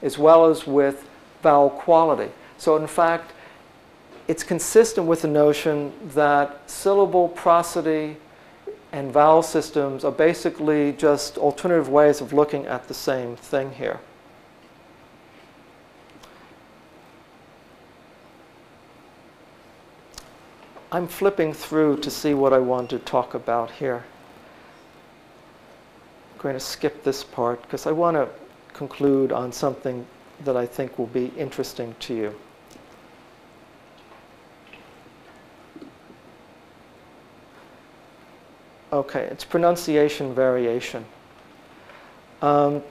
as well as with vowel quality. So in fact, it's consistent with the notion that syllable prosody and vowel systems are basically just alternative ways of looking at the same thing here. I'm flipping through to see what I want to talk about here. I'm going to skip this part because I want to conclude on something that I think will be interesting to you. Okay, it's pronunciation variation. Um,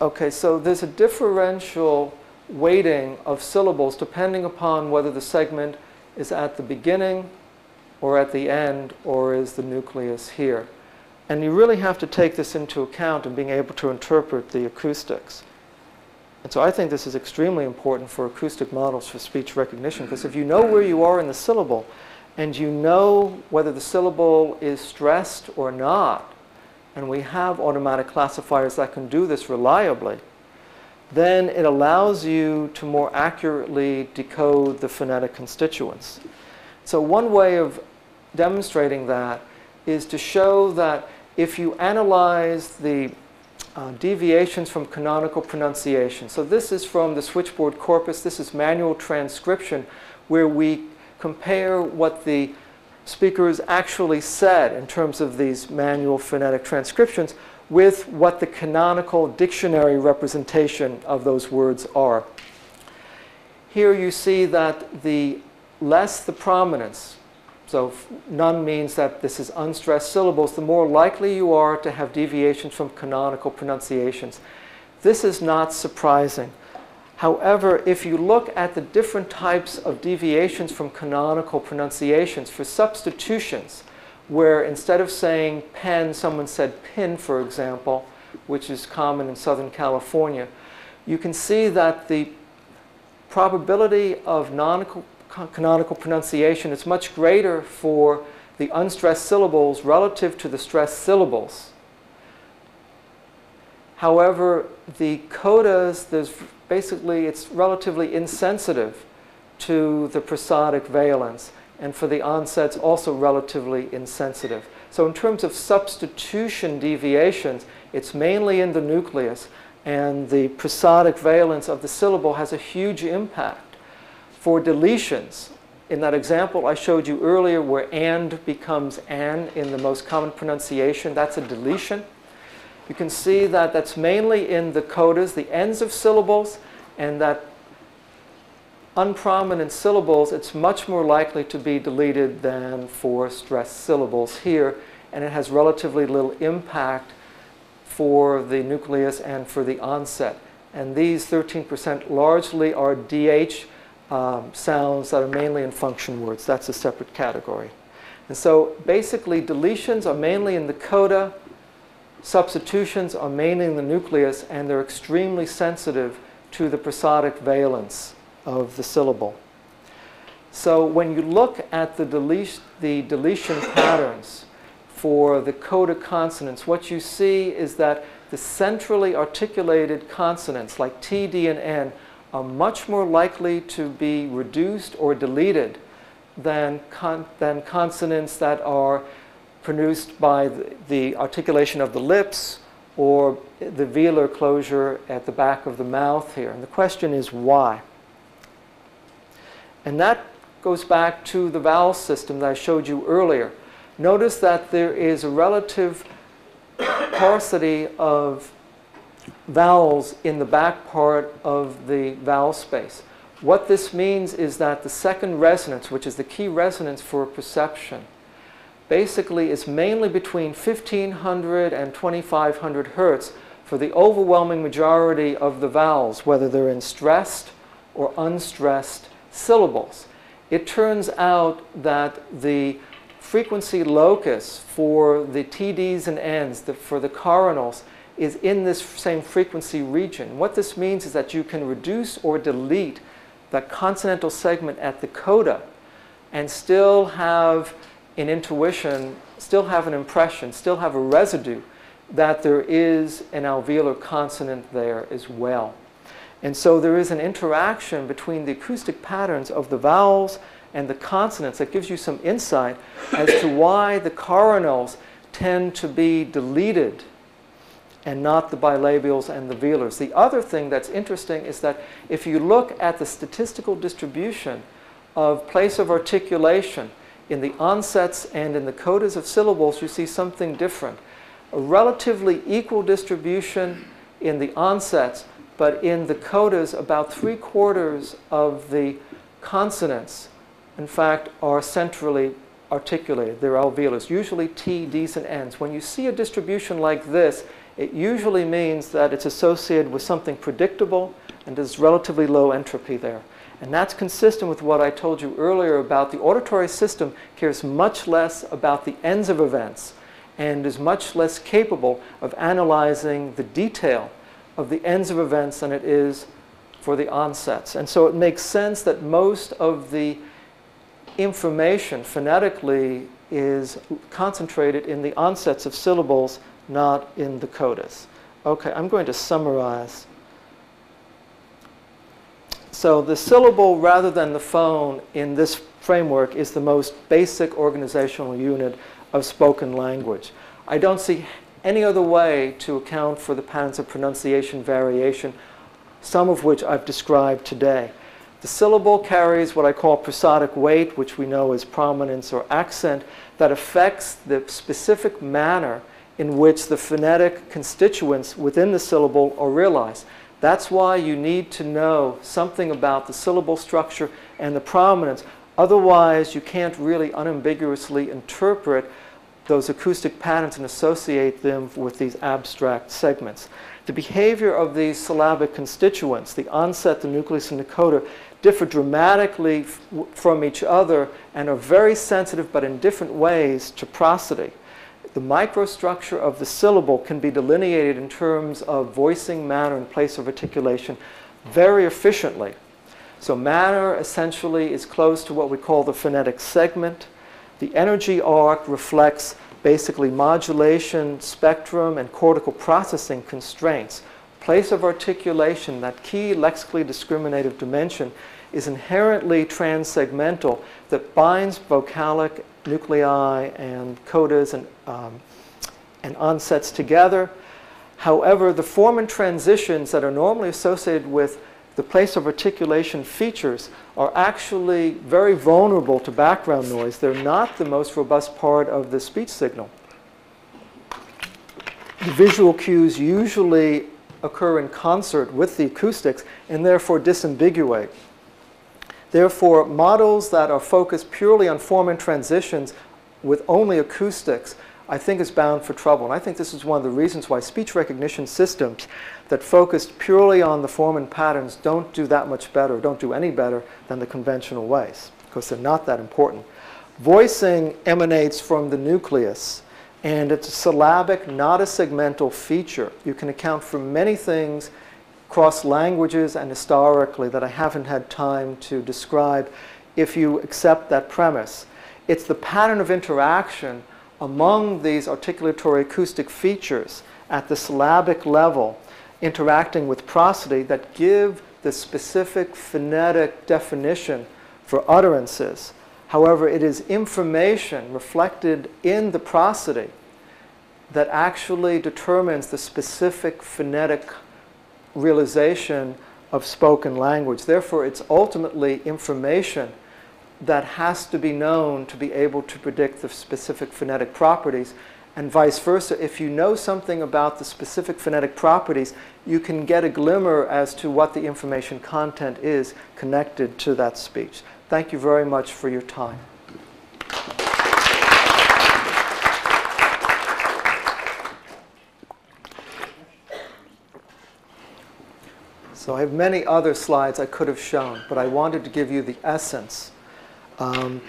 okay, so there's a differential weighting of syllables depending upon whether the segment is at the beginning or at the end or is the nucleus here. And you really have to take this into account in being able to interpret the acoustics. And so I think this is extremely important for acoustic models for speech recognition, because if you know where you are in the syllable and you know whether the syllable is stressed or not, and we have automatic classifiers that can do this reliably, then it allows you to more accurately decode the phonetic constituents. So one way of demonstrating that is to show that if you analyze the Uh, deviations from canonical pronunciation. So this is from the switchboard corpus. This is manual transcription where we compare what the speakers actually said in terms of these manual phonetic transcriptions with what the canonical dictionary representation of those words are. Here you see that the less the prominence, so none means that this is unstressed syllables, the more likely you are to have deviations from canonical pronunciations. This is not surprising. However, if you look at the different types of deviations from canonical pronunciations for substitutions, where instead of saying pen, someone said pin, for example, which is common in Southern California, you can see that the probability of non canonical pronunciation is much greater for the unstressed syllables relative to the stressed syllables. However, the codas, there's basically, it's relatively insensitive to the prosodic valence, and for the onsets also relatively insensitive. So in terms of substitution deviations, it's mainly in the nucleus, and the prosodic valence of the syllable has a huge impact. For deletions, in that example I showed you earlier where and becomes an in the most common pronunciation, that's a deletion. You can see that that's mainly in the codas, the ends of syllables, and that unprominent syllables, it's much more likely to be deleted than for stressed syllables here, and it has relatively little impact for the nucleus and for the onset. And these thirteen percent largely are D H um, sounds that are mainly in function words. That's a separate category. And so basically deletions are mainly in the coda, substitutions are mainly in the nucleus, and they're extremely sensitive to the prosodic valence of the syllable. So when you look at the, dele the deletion patterns for the coda consonants, what you see is that the centrally articulated consonants like T, D, and N are much more likely to be reduced or deleted than, con than consonants that are produced by the, the articulation of the lips or the velar closure at the back of the mouth here. And the question is why? And that goes back to the vowel system that I showed you earlier. Notice that there is a relative paucity of vowels in the back part of the vowel space. What this means is that the second resonance, which is the key resonance for perception, basically is mainly between fifteen hundred and twenty-five hundred hertz for the overwhelming majority of the vowels, whether they're in stressed or unstressed syllables. It turns out that the frequency locus for the T Ds and Ns, the, for the coronals, is in this same frequency region. What this means is that you can reduce or delete the consonantal segment at the coda and still have an intuition, still have an impression, still have a residue that there is an alveolar consonant there as well. And so there is an interaction between the acoustic patterns of the vowels and the consonants that gives you some insight as to why the coronals tend to be deleted and not the bilabials and the velars. The other thing that's interesting is that if you look at the statistical distribution of place of articulation in the onsets and in the codas of syllables, you see something different. A relatively equal distribution in the onsets, but in the codas, about three quarters of the consonants, in fact, are centrally articulated. They're alveolars, usually T, Ds, and Ns. When you see a distribution like this, it usually means that it's associated with something predictable and there's relatively low entropy there. And that's consistent with what I told you earlier about the auditory system cares much less about the ends of events and is much less capable of analyzing the detail of the ends of events than it is for the onsets. And so it makes sense that most of the information phonetically is concentrated in the onsets of syllables, not in the codas. Okay, I'm going to summarize. So the syllable rather than the phone in this framework is the most basic organizational unit of spoken language. I don't see any other way to account for the patterns of pronunciation variation, some of which I've described today. The syllable carries what I call prosodic weight, which we know as prominence or accent, that affects the specific manner in which the phonetic constituents within the syllable are realized. That's why you need to know something about the syllable structure and the prominence. Otherwise, you can't really unambiguously interpret those acoustic patterns and associate them with these abstract segments. The behavior of these syllabic constituents, the onset, the nucleus, and the coda, differ dramatically from each other and are very sensitive but in different ways to prosody. The microstructure of the syllable can be delineated in terms of voicing, manner, and place of articulation very efficiently. So matter essentially is close to what we call the phonetic segment. The energy arc reflects basically modulation, spectrum, and cortical processing constraints. Place of articulation, that key lexically discriminative dimension, is inherently transsegmental that binds vocalic nuclei and codas and, um, and onsets together. However, the form and transitions that are normally associated with the place of articulation features are actually very vulnerable to background noise. They're not the most robust part of the speech signal. The visual cues usually occur in concert with the acoustics and therefore disambiguate. Therefore, models that are focused purely on form and transitions with only acoustics, I think, is bound for trouble. And I think this is one of the reasons why speech recognition systems that focused purely on the form and patterns don't do that much better, don't do any better than the conventional ways, because they're not that important. Voicing emanates from the nucleus, and it's syllabic, not a segmental feature. You can account for many things across languages and historically that I haven't had time to describe if you accept that premise. It's the pattern of interaction among these articulatory acoustic features at the syllabic level interacting with prosody that give the specific phonetic definition for utterances. However, it is information reflected in the prosody that actually determines the specific phonetic realization of spoken language. Therefore, it's ultimately information that has to be known to be able to predict the specific phonetic properties, and vice versa. If you know something about the specific phonetic properties, you can get a glimmer as to what the information content is connected to that speech. Thank you very much for your time. So I have many other slides I could have shown, but I wanted to give you the essence um,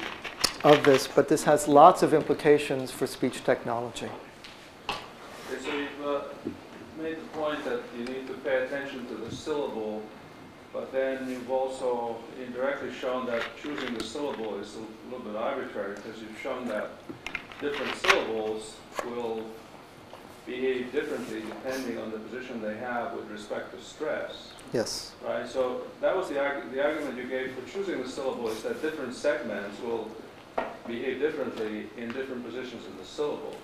of this. But this has lots of implications for speech technology. Okay, so you've uh, made the point that you need to pay attention to the syllable, but then you've also indirectly shown that choosing the syllable is a little bit arbitrary, because you've shown that different syllables will behave differently depending on the position they have with respect to stress. Yes. Right. So that was the argu the argument you gave for choosing the syllable, is that different segments will behave differently in different positions in the syllable.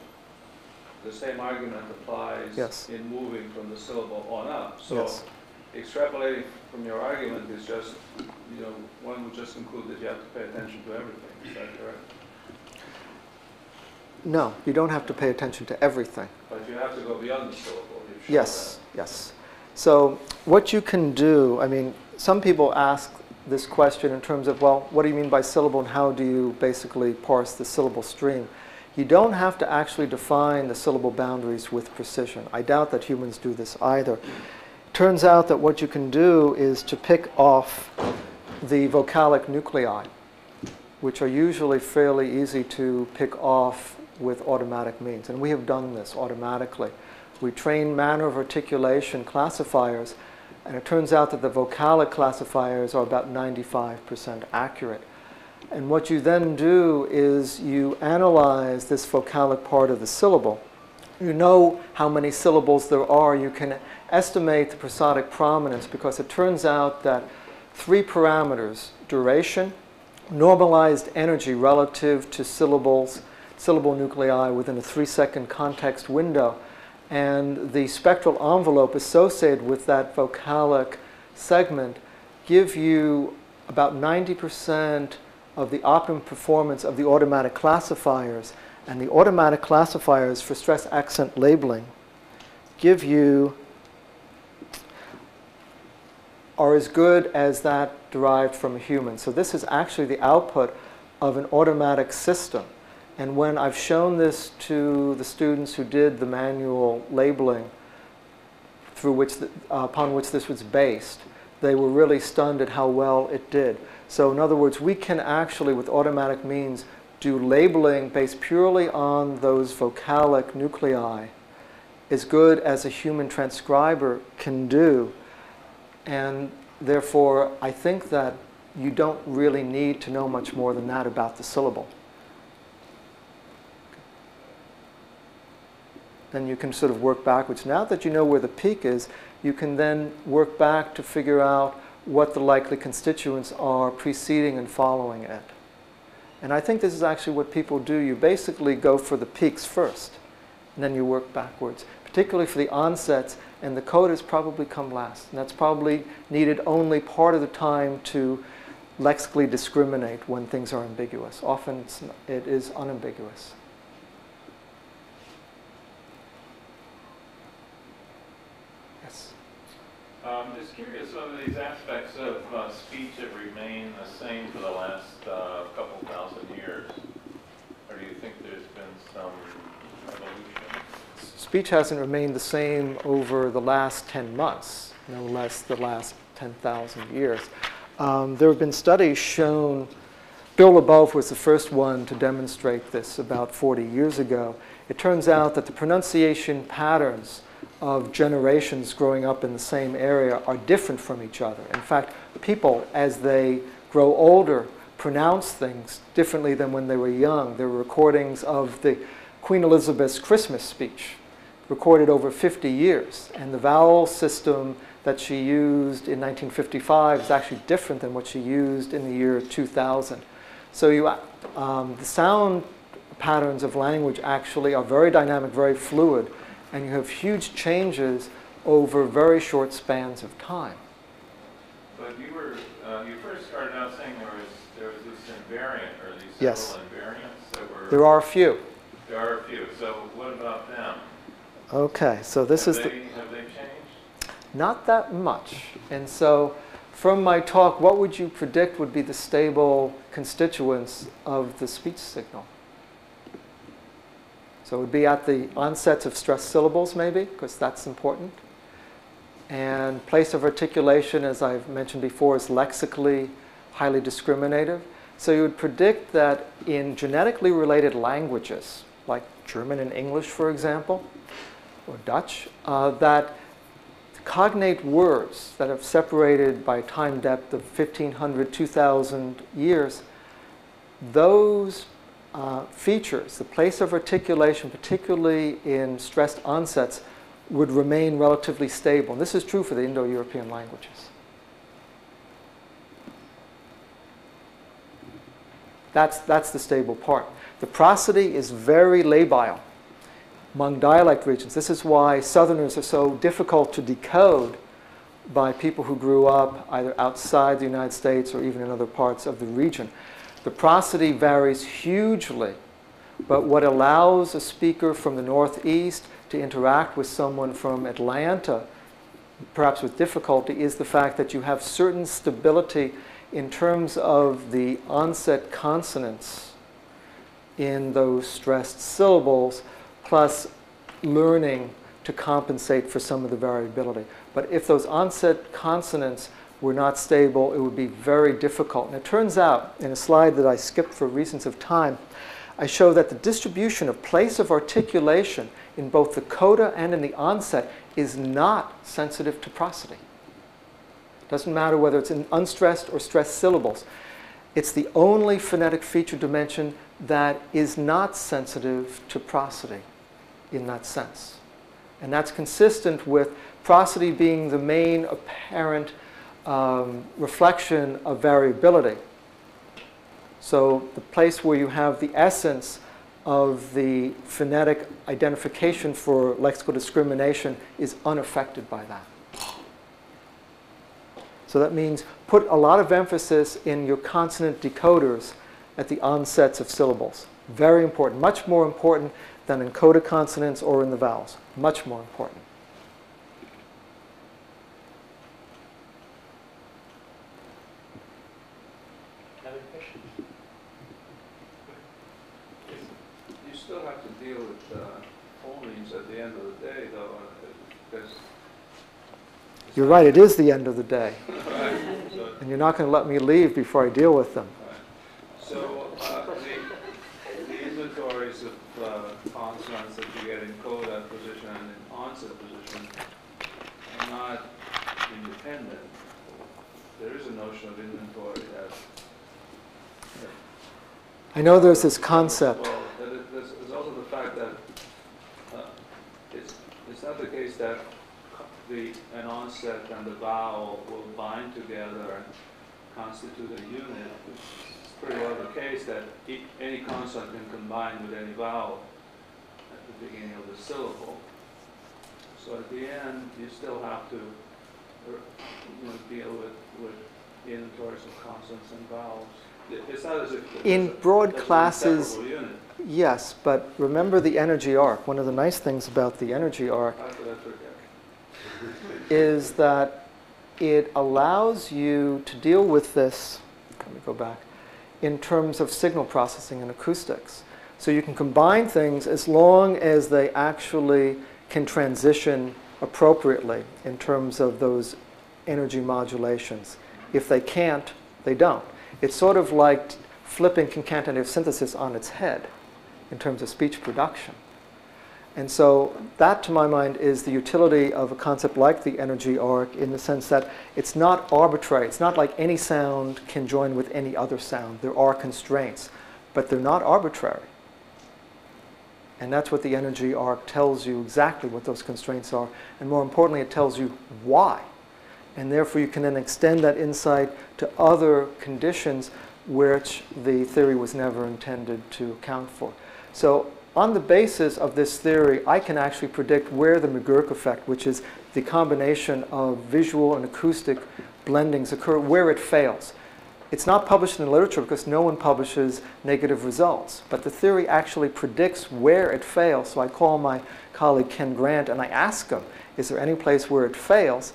The same argument applies, yes, in moving from the syllable on up. So yes, extrapolating from your argument is just, you know, one would just conclude that you have to pay attention to everything. Is that correct? No, you don't have to pay attention to everything. But you have to go beyond the syllable. Yes, that. Yes. So what you can do, I mean, some people ask this question in terms of, well, what do you mean by syllable and how do you basically parse the syllable stream? You don't have to actually define the syllable boundaries with precision. I doubt that humans do this either. Turns out that what you can do is to pick off the vocalic nuclei, which are usually fairly easy to pick off with automatic means. And we have done this automatically. We train manner of articulation classifiers, and it turns out that the vocalic classifiers are about ninety-five percent accurate. And what you then do is you analyze this vocalic part of the syllable. You know how many syllables there are. You can estimate the prosodic prominence, because it turns out that three parameters, duration, normalized energy relative to syllables, syllable nuclei within a three-second context window, and the spectral envelope associated with that vocalic segment give you about ninety percent of the optimum performance of the automatic classifiers. And the automatic classifiers for stress accent labeling give you, are as good as that derived from a human. So this is actually the output of an automatic system. And when I've shown this to the students who did the manual labeling through which the, uh, upon which this was based, they were really stunned at how well it did. So in other words, we can actually, with automatic means, do labeling based purely on those vocalic nuclei as good as a human transcriber can do. And Therefore, I think that you don't really need to know much more than that about the syllable. Then you can sort of work backwards. Now that you know where the peak is, you can then work back to figure out what the likely constituents are preceding and following it. And I think this is actually what people do. You basically go for the peaks first, and then you work backwards, particularly for the onsets, and the codas probably come last. And that's probably needed only part of the time to lexically discriminate when things are ambiguous. Often it's, it is unambiguous. I'm just curious whether these aspects of uh, speech have remained the same for the last uh, couple thousand years, or do you think there's been some evolution? Speech hasn't remained the same over the last ten months, no less the last ten thousand years. Um, there have been studies shown. Bill Labov was the first one to demonstrate this about forty years ago. It turns out that the pronunciation patterns of generations growing up in the same area are different from each other. In fact, people, as they grow older, pronounce things differently than when they were young. There were recordings of the Queen Elizabeth's Christmas speech, recorded over fifty years. And the vowel system that she used in nineteen fifty-five is actually different than what she used in the year two thousand. So you, um, the sound patterns of language actually are very dynamic, very fluid. And you have huge changes over very short spans of time. But you were, uh, you first started out saying there was, there was this invariant, or these several yes. invariants that were... There are a few. There are a few. So what about them? Okay, so this have is they, the... Have they changed? Not that much. And so from my talk, what would you predict would be the stable constituents of the speech signal? So it would be at the onsets of stressed syllables, maybe, because that's important. And place of articulation, as I've mentioned before, is lexically highly discriminative. So you would predict that in genetically related languages, like German and English, for example, or Dutch, uh, that cognate words that have separated by time depth of fifteen hundred, two thousand years, those Uh, features, the place of articulation, particularly in stressed onsets, would remain relatively stable. And this is true for the Indo-European languages. That's, that's the stable part. The prosody is very labile among dialect regions. This is why Southerners are so difficult to decode by people who grew up either outside the United States or even in other parts of the region. The prosody varies hugely, but what allows a speaker from the Northeast to interact with someone from Atlanta, perhaps with difficulty, is the fact that you have certain stability in terms of the onset consonants in those stressed syllables, plus learning to compensate for some of the variability. But if those onset consonants were not stable, it would be very difficult. And it turns out, in a slide that I skipped for reasons of time, I show that the distribution of place of articulation in both the coda and in the onset is not sensitive to prosody. It doesn't matter whether it's in unstressed or stressed syllables. It's the only phonetic feature dimension that is not sensitive to prosody in that sense. And that's consistent with prosody being the main apparent Um, reflection of variability. So the place where you have the essence of the phonetic identification for lexical discrimination is unaffected by that. So that means put a lot of emphasis in your consonant decoders at the onsets of syllables. Very important. Much more important than in coda consonants or in the vowels. Much more important. You're right, it is the end of the day. Right. So and you're not going to let me leave before I deal with them. Right. So uh, the, the inventories of uh, consonants that you get in coda position and in onset position are not independent there is a notion of inventory as... Yeah. I know there's this concept. Well, there's, there's also the fact that uh, it's, it's not the case that the, an onset and the vowel will bind together and constitute a unit. It's pretty well the case that e any consonant can combine with any vowel at the beginning of the syllable. So at the end, you still have to you know, deal with, with the inventories of consonants and vowels. It's not as if in broad classes, yes, but remember the energy arc. One of the nice things about the energy arc is that it allows you to deal with this, let me go back, in terms of signal processing and acoustics. So you can combine things as long as they actually can transition appropriately in terms of those energy modulations. If they can't, they don't. It's sort of like flipping concatenative synthesis on its head in terms of speech production. And so that, to my mind, is the utility of a concept like the energy arc in the sense that it's not arbitrary. It's not like any sound can join with any other sound. There are constraints, but they're not arbitrary. And that's what the energy arc tells you, exactly what those constraints are. And more importantly, it tells you why. And therefore, you can then extend that insight to other conditions which the theory was never intended to account for. So on the basis of this theory, I can actually predict where the McGurk effect, which is the combination of visual and acoustic blendings occur, where it fails. It's not published in the literature because no one publishes negative results. But the theory actually predicts where it fails. So I call my colleague Ken Grant and I ask him, is there any place where it fails?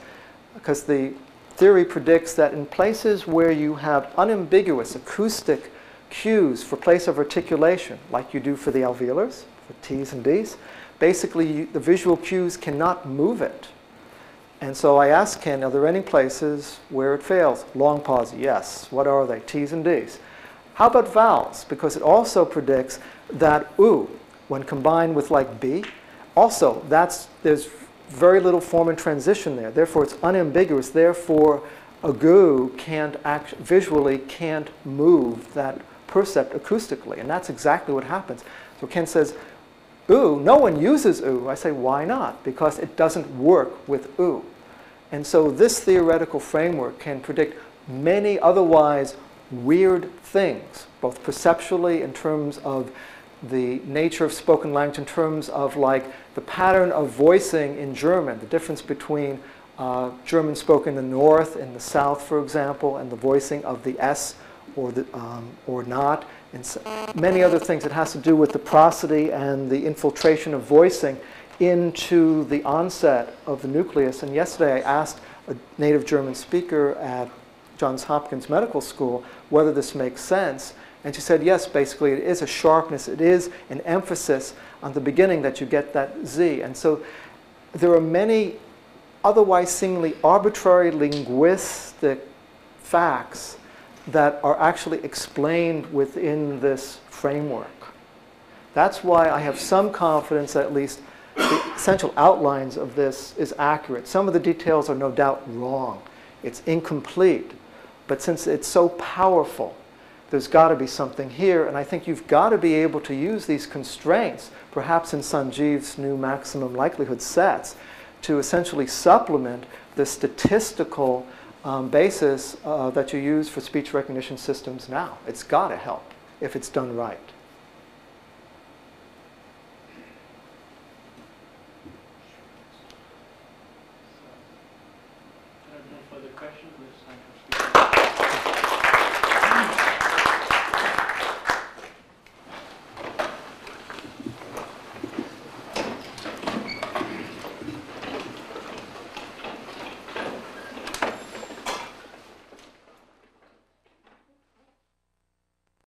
Because the theory predicts that in places where you have unambiguous acoustic cues for place of articulation, like you do for the alveolars, for T's and D's, basically you, the visual cues cannot move it. And so I asked Ken, are there any places where it fails? Long pause, yes. What are they? T's and D's. How about vowels? Because it also predicts that oo, when combined with like b, also that's, there's very little form and transition there. Therefore, it's unambiguous. Therefore, a goo can't act, visually can't move that percept acoustically. And that's exactly what happens. So Ken says, ooh, no one uses ooh. I say, why not? Because it doesn't work with ooh. And so this theoretical framework can predict many otherwise weird things, both perceptually in terms of the nature of spoken language, in terms of like the pattern of voicing in German, the difference between uh, German spoken in the north and the south, for example, and the voicing of the S or, the, um, or not, and so many other things. It has to do with the prosody and the infiltration of voicing into the onset of the nucleus. And yesterday I asked a native German speaker at Johns Hopkins Medical School whether this makes sense. And she said, yes, basically, it is a sharpness. It is an emphasis on the beginning that you get that Z. And so there are many otherwise seemingly arbitrary linguistic facts that are actually explained within this framework. That's why I have some confidence that at least the essential outlines of this is accurate. Some of the details are no doubt wrong. It's incomplete. But since it's so powerful, there's got to be something here. And I think you've got to be able to use these constraints, perhaps in Sanjeev's new maximum likelihood sets, to essentially supplement the statistical um, basis uh, that you use for speech recognition systems now. It's got to help if it's done right.